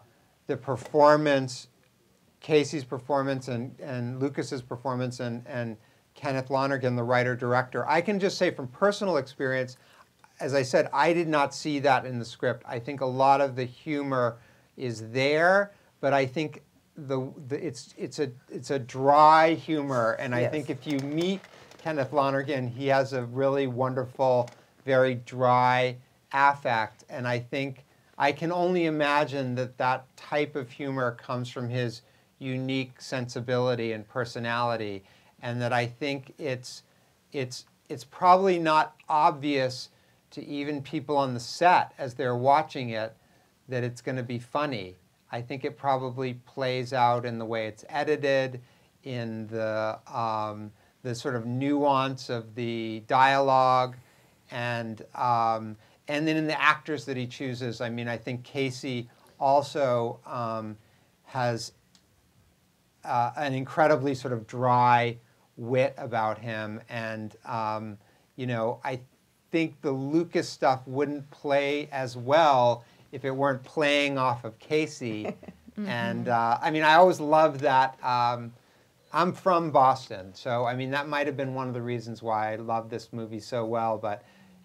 the performance, Casey's performance, and, and Lucas's performance, and, and Kenneth Lonergan, the writer-director. I can just say from personal experience, as I said, I did not see that in the script. I think a lot of the humor is there, but I think the, the it's, it's, a, it's a dry humor, and I yes. think if you meet Kenneth Lonergan, he has a really wonderful, very dry affect. And I think I can only imagine that that type of humor comes from his unique sensibility and personality. And that I think it's, it's, it's probably not obvious to even people on the set as they're watching it that it's going to be funny. I think it probably plays out in the way it's edited, in the, um, the sort of nuance of the dialogue, and, um, and then in the actors that he chooses. I mean, I think Casey also um, has uh, an incredibly sort of dry wit about him. And, um, you know, I think the Lucas stuff wouldn't play as well if it weren't playing off of Casey. Mm-hmm. And uh, I mean, I always loved that. Um, I'm from Boston, so I mean, that might have been one of the reasons why I love this movie so well. But,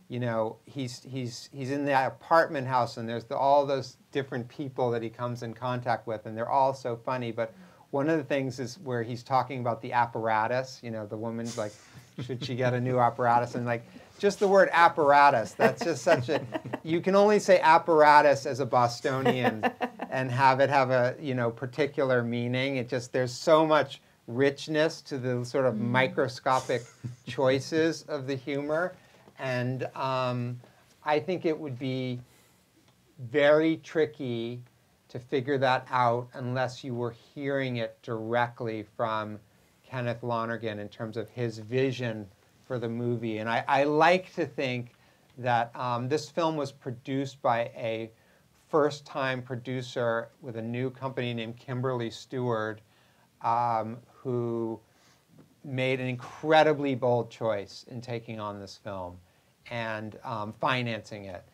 you know, he's, he's, he's in that apartment house, and there's the, all those different people that he comes in contact with, and they're all so funny. But one of the things is where he's talking about the apparatus, you know, the woman's like, should she get a new apparatus? And like, just the word apparatus, that's just such a, you can only say apparatus as a Bostonian and have it have a, you know, particular meaning. It just, there's so much richness to the sort of microscopic choices of the humor. And um, I think it would be very tricky to figure that out unless you were hearing it directly from Kenneth Lonergan in terms of his vision for the movie. And I, I like to think that um, this film was produced by a first-time producer with a new company named Kimberly Stewart, um, who made an incredibly bold choice in taking on this film and um, financing it.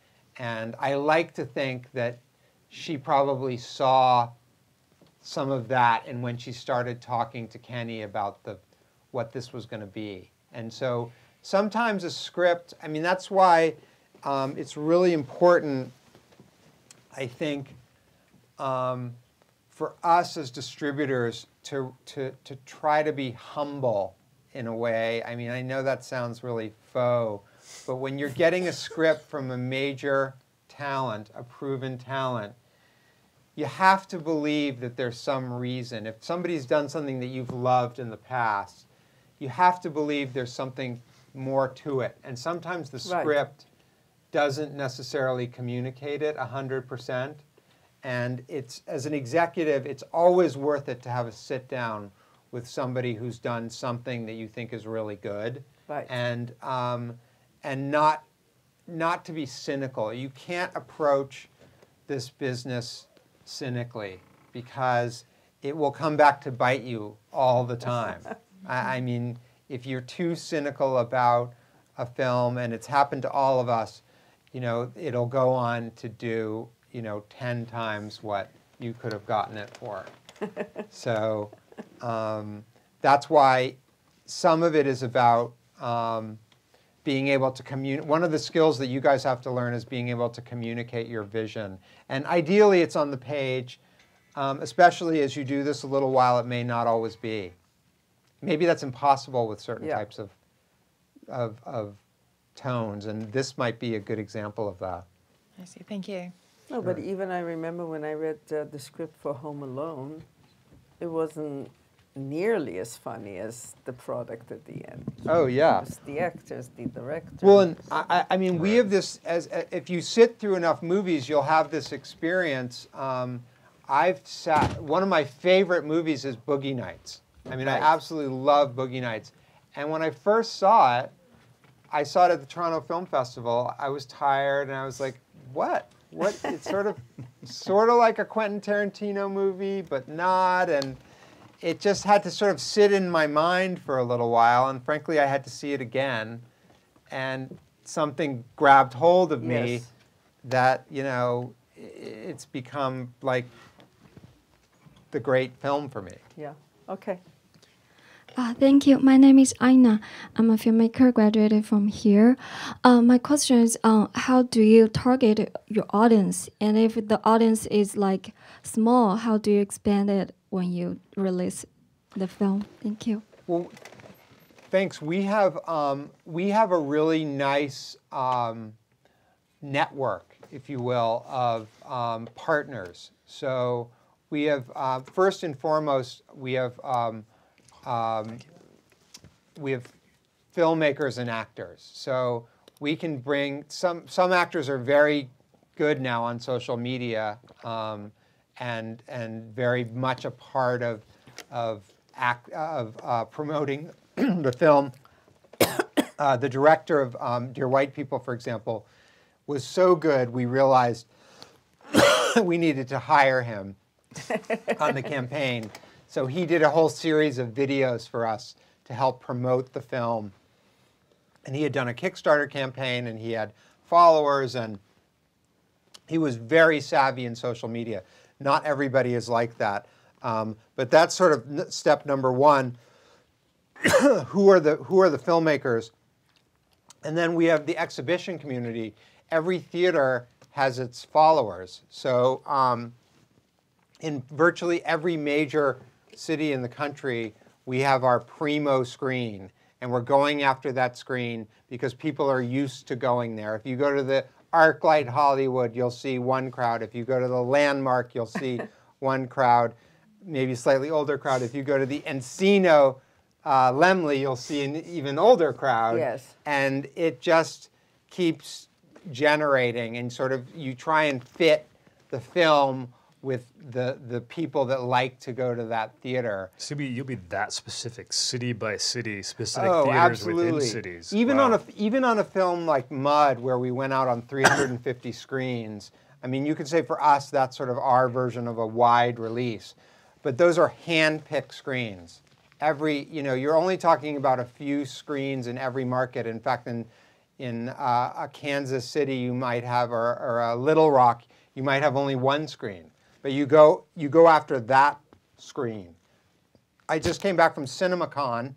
And I like to think that she probably saw some of that, and when she started talking to Kenny about the, what this was going to be. And so sometimes a script, I mean, that's why um, it's really important, I think, um, for us as distributors to, to, to try to be humble in a way. I mean, I know that sounds really faux, but when you're getting a script from a major talent, a proven talent, you have to believe that there's some reason. If somebody's done something that you've loved in the past, you have to believe there's something more to it. And sometimes the script right. doesn't necessarily communicate it one hundred percent. And it's, as an executive, it's always worth it to have a sit down with somebody who's done something that you think is really good. Right. And, um, and not, not to be cynical. You can't approach this business cynically because it will come back to bite you all the time. I mean, if you're too cynical about a film, and it's happened to all of us, you know, it'll go on to do, you know, ten times what you could have gotten it for. So um, that's why some of it is about um, being able to communicate. One of the skills that you guys have to learn is being able to communicate your vision. And ideally, it's on the page, um, especially as you do this a little while, it may not always be. Maybe that's impossible with certain yeah. types of, of, of tones, and this might be a good example of that. I see. Thank you. No, sure. But even I remember when I read uh, the script for Home Alone, it wasn't nearly as funny as the product at the end. Oh, yeah. It was the actors, the directors. Well, and I, I mean, we have this, as if you sit through enough movies, you'll have this experience. Um, I've sat, one of my favorite movies is Boogie Nights. I mean, I absolutely love Boogie Nights. And when I first saw it, I saw it at the Toronto Film Festival. I was tired, and I was like, what? What? It's sort of sort of like a Quentin Tarantino movie, but not. And it just had to sort of sit in my mind for a little while. And frankly, I had to see it again. And something grabbed hold of me yes. that, you know, it's become like the great film for me. Yeah. Okay. Uh, thank you. My name is Aina. I'm a filmmaker, graduated from here. Uh, my question is, um, how do you target your audience? And if the audience is like small, how do you expand it when you release the film? Thank you. Well, Thanks. We have um, we have a really nice um, network, if you will, of um, partners. So we have uh, first and foremost we have um, um, we have filmmakers and actors. So we can bring some some actors are very good now on social media um, and and very much a part of of act of uh, promoting the film. Uh, the director of um, Dear White People, for example, was so good we realized we needed to hire him on the campaign. So he did a whole series of videos for us to help promote the film. And he had done a Kickstarter campaign and he had followers and he was very savvy in social media. Not everybody is like that. Um, but that's sort of step number one. who are the who are the filmmakers? And then we have the exhibition community. Every theater has its followers. So um, in virtually every major city in the country, we have our primo screen. And we're going after that screen because people are used to going there. If you go to the ArcLight Hollywood, you'll see one crowd. If you go to the Landmark, you'll see one crowd, maybe a slightly older crowd. If you go to the Encino uh, Lemley, you'll see an even older crowd. Yes. And it just keeps generating and sort of you try and fit the film with the the people that like to go to that theater. So you'll be that specific, city by city, specific oh, theaters absolutely. within cities. Even wow. on a even on a film like Mud, where we went out on three hundred fifty screens. I mean, you could say for us that's sort of our version of a wide release, but those are hand-picked screens. Every you know, you're only talking about a few screens in every market. In fact, in in uh, a Kansas City, you might have or, or a Little Rock, you might have only one screen. But you go, you go after that screen. I just came back from CinemaCon,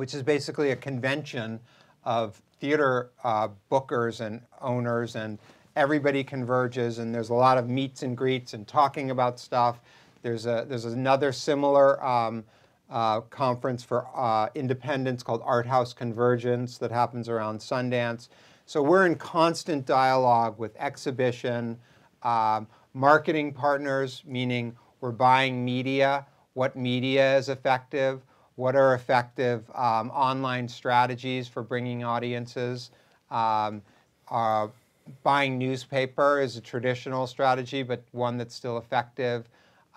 which is basically a convention of theater uh, bookers and owners, and everybody converges, and there's a lot of meets and greets and talking about stuff. There's, a, there's another similar um, uh, conference for uh, independents called Art House Convergence that happens around Sundance. So we're in constant dialogue with exhibition, um, marketing partners, meaning we're buying media, what media is effective, what are effective um, online strategies for bringing audiences. Um, uh, buying newspaper is a traditional strategy, but one that's still effective.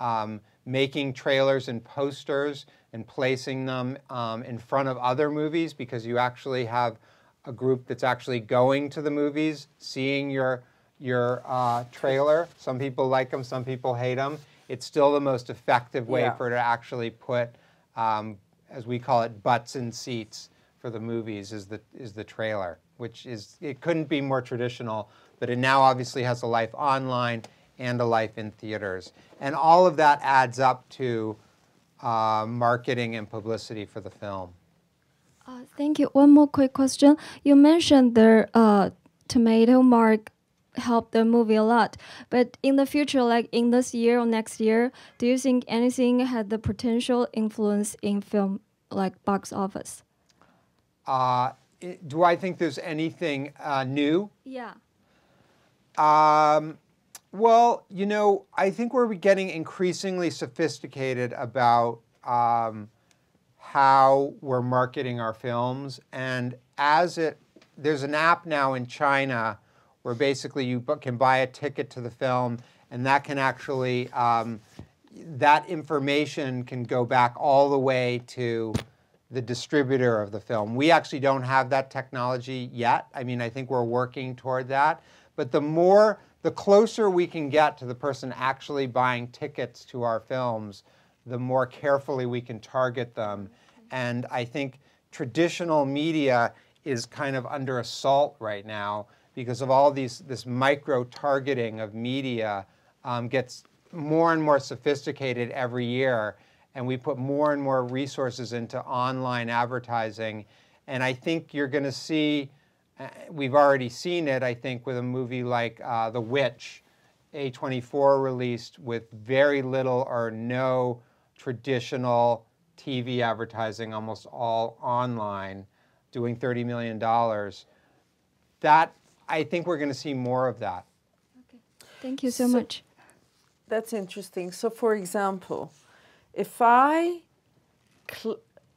Um, making trailers and posters and placing them um, in front of other movies, because you actually have a group that's actually going to the movies, seeing your your uh, trailer. Some people like them, some people hate them. It's still the most effective way yeah. for it to actually put, um, as we call it, butts in seats for the movies is the, is the trailer, which is, it couldn't be more traditional, but it now obviously has a life online and a life in theaters. And all of that adds up to uh, marketing and publicity for the film. Uh, thank you. One more quick question. You mentioned the uh, tomato mark help the movie a lot, but in the future, like in this year or next year, do you think anything had the potential influence in film, like box office? Uh, do I think there's anything uh, new? Yeah. Um, well, you know, I think we're getting increasingly sophisticated about um, how we're marketing our films, and as it, there's an app now in China where basically you can buy a ticket to the film, and that can actually, um, that information can go back all the way to the distributor of the film. We actually don't have that technology yet. I mean, I think we're working toward that. But the more, the closer we can get to the person actually buying tickets to our films, the more carefully we can target them. And I think traditional media is kind of under assault right now, because of all these, this micro-targeting of media um, gets more and more sophisticated every year, and we put more and more resources into online advertising. And I think you're going to see, uh, we've already seen it, I think, with a movie like uh, The Witch, A twenty-four released with very little or no traditional T V advertising, almost all online, doing thirty million dollars. That, I think we're going to see more of that. Okay. Thank you so, so much. That's interesting. So for example, if I,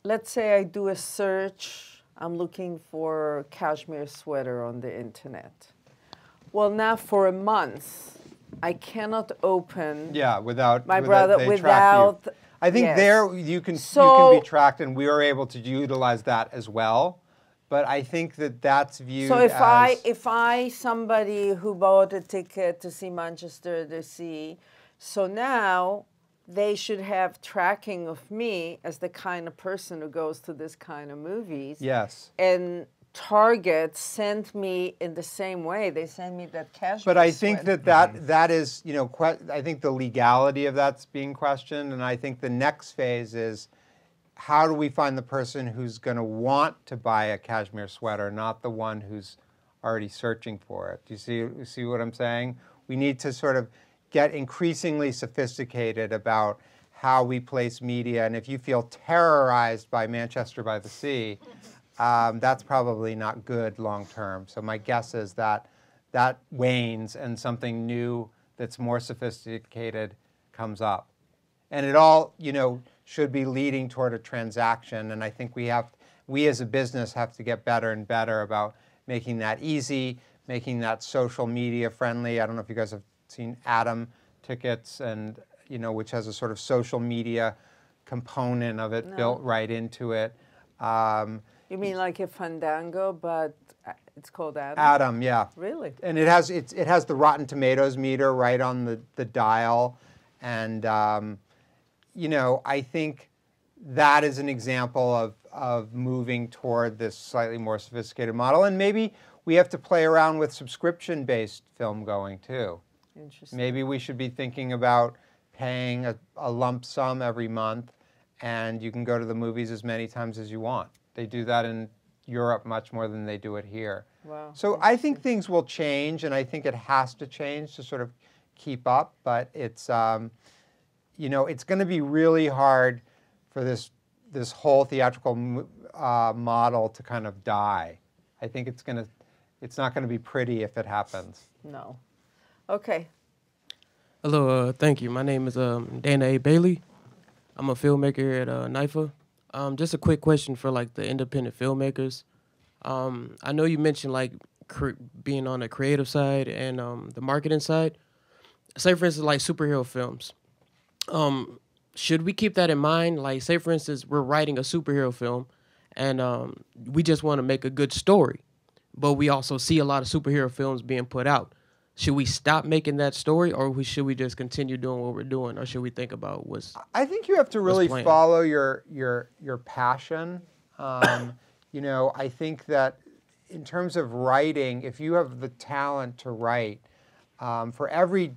let's say I do a search, I'm looking for cashmere sweater on the internet. Well, now for a month, I cannot open. Yeah, without my brother. Without, without you. I think yes. there you can so, you can be tracked, and we are able to utilize that as well. But I think that that's viewed. So if as I if I somebody who bought a ticket to see Manchester by the Sea, so now they should have tracking of me as the kind of person who goes to this kind of movies. Yes. And Target sent me in the same way. They sent me that cash. But I think that, that that is, you know, que I think the legality of that's being questioned. And I think the next phase is, how do we find the person who's going to want to buy a cashmere sweater, not the one who's already searching for it? Do you see, see what I'm saying? We need to sort of get increasingly sophisticated about how we place media. And if you feel terrorized by Manchester by the Sea, Um, that's probably not good long term. So my guess is that that wanes and something new that's more sophisticated comes up. And it all, you know, should be leading toward a transaction. And I think we have, we as a business have to get better and better about making that easy, making that social media friendly. I don't know if you guys have seen Atom Tickets, and, you know, which has a sort of social media component of it no. built right into it. Um, You mean like a Fandango, but it's called Adam? Adam, yeah. Really? And it has it's, it has the Rotten Tomatoes meter right on the, the dial. And, um, you know, I think that is an example of, of moving toward this slightly more sophisticated model. And maybe we have to play around with subscription-based film going, too. Interesting. Maybe we should be thinking about paying a, a lump sum every month, and you can go to the movies as many times as you want. They do that in Europe much more than they do it here. Wow. So I think things will change, and I think it has to change to sort of keep up. But it's, um, you know, it's going to be really hard for this this whole theatrical uh, model to kind of die. I think it's going to, it's not going to be pretty if it happens. No. Okay. Hello. Uh, thank you. My name is um, Dana A. Bailey. I'm a filmmaker at uh, N Y F A. Um, just a quick question for like the independent filmmakers. Um, I know you mentioned like cr being on the creative side and um, the marketing side. Say for instance, like superhero films. Um, should we keep that in mind? Like say for instance, we're writing a superhero film, and um, we just want to make a good story, but we also see a lot of superhero films being put out. Should we stop making that story, or we, should we just continue doing what we're doing, or should we think about what's? I think you have to really follow your your your passion. Um, you know, I think that in terms of writing, if you have the talent to write, um, for every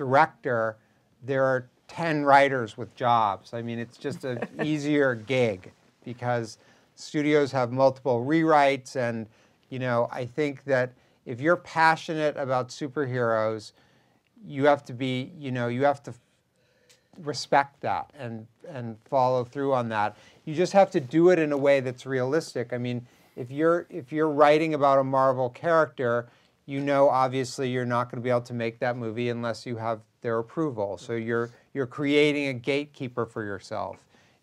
director, there are ten writers with jobs. I mean, it's just an easier gig because studios have multiple rewrites, and you know, I think that. If you're passionate about superheroes, you have to be, you know, you have to respect that and, and follow through on that. You just have to do it in a way that's realistic. I mean, if you're, if you're writing about a Marvel character, you know, obviously you're not going to be able to make that movie unless you have their approval. So you're, you're creating a gatekeeper for yourself.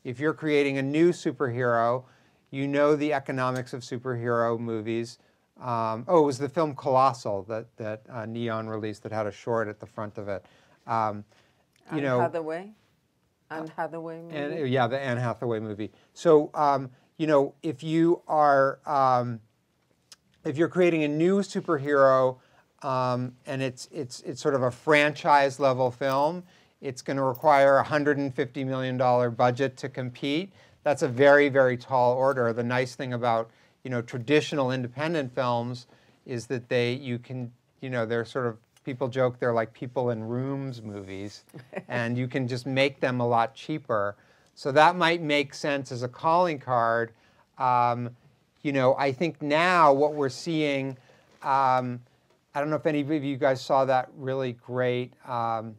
If you're creating a new superhero, you know the economics of superhero movies. Um, oh, it was the film Colossal that, that uh, Neon released that had a short at the front of it. Um, you Anne know, Hathaway? Anne Hathaway movie? And, yeah, the Anne Hathaway movie. So, um, you know, if you are, um, if you're creating a new superhero um, and it's, it's, it's sort of a franchise level film, it's going to require a one hundred fifty million dollar budget to compete. That's a very, very tall order. The nice thing about you know, traditional independent films is that they, you can, you know, they're sort of, people joke, they're like people in rooms movies, and you can just make them a lot cheaper. So that might make sense as a calling card. Um, you know, I think now what we're seeing, um, I don't know if any of you guys saw that really great, um,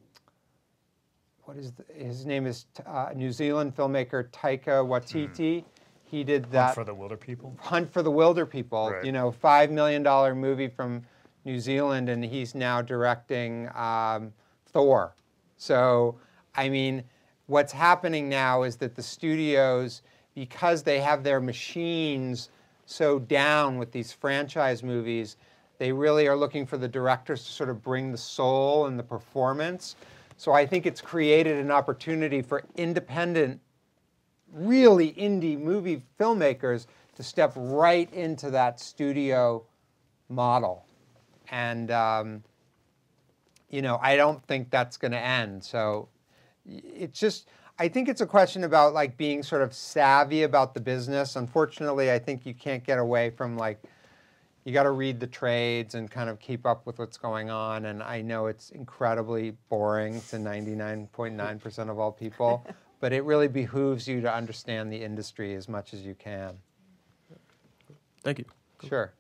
what is the, his name is uh, New Zealand filmmaker Taika Waititi. Mm. He did that. Hunt for the Wilder People. Hunt for the Wilder People. Right. You know, five million dollar movie from New Zealand, and he's now directing um, Thor. So, I mean, what's happening now is that the studios, because they have their machines so down with these franchise movies, they really are looking for the directors to sort of bring the soul and the performance. So I think it's created an opportunity for independent, really indie movie filmmakers to step right into that studio model. And, um, you know, I don't think that's going to end. So it's just, I think it's a question about like being sort of savvy about the business. Unfortunately, I think you can't get away from like, you got to read the trades and kind of keep up with what's going on. And I know it's incredibly boring to ninety-nine point nine percent of all people, but it really behooves you to understand the industry as much as you can. Thank you. Cool. Sure.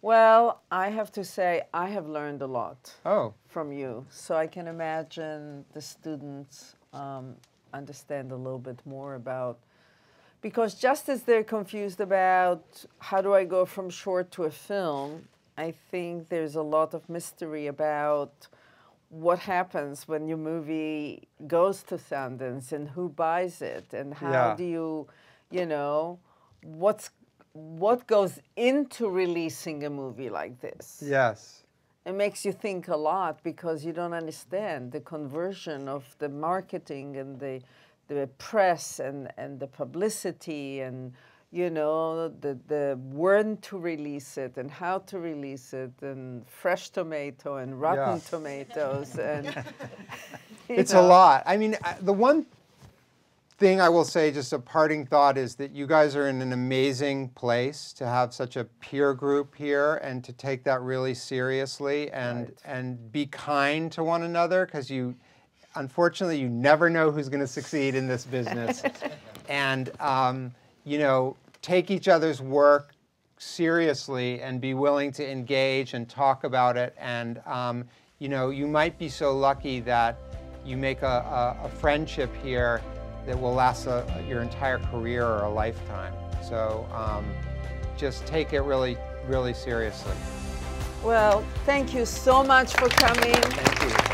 Well, I have to say, I have learned a lot oh. from you. So I can imagine the students um, understand a little bit more about, because just as they're confused about how do I go from short to a film, I think there's a lot of mystery about what happens when your movie goes to Sundance and who buys it and how yeah. do you, you know, what's what goes into releasing a movie like this. Yes. It makes you think a lot because you don't understand the conversion of the marketing and the the press and, and the publicity and, you know, the, the when to release it and how to release it and fresh tomato and rotten yeah. tomatoes. and It's know. a lot. I mean, the one thing I will say, just a parting thought, is that you guys are in an amazing place to have such a peer group here and to take that really seriously and right. and be kind to one another, because you, unfortunately, you never know who's going to succeed in this business. And um, you know, take each other's work seriously and be willing to engage and talk about it. And um, you know, you might be so lucky that you make a, a, a friendship here that will last a, your entire career or a lifetime. So um, just take it really, really seriously. Well, thank you so much for coming. Thank you.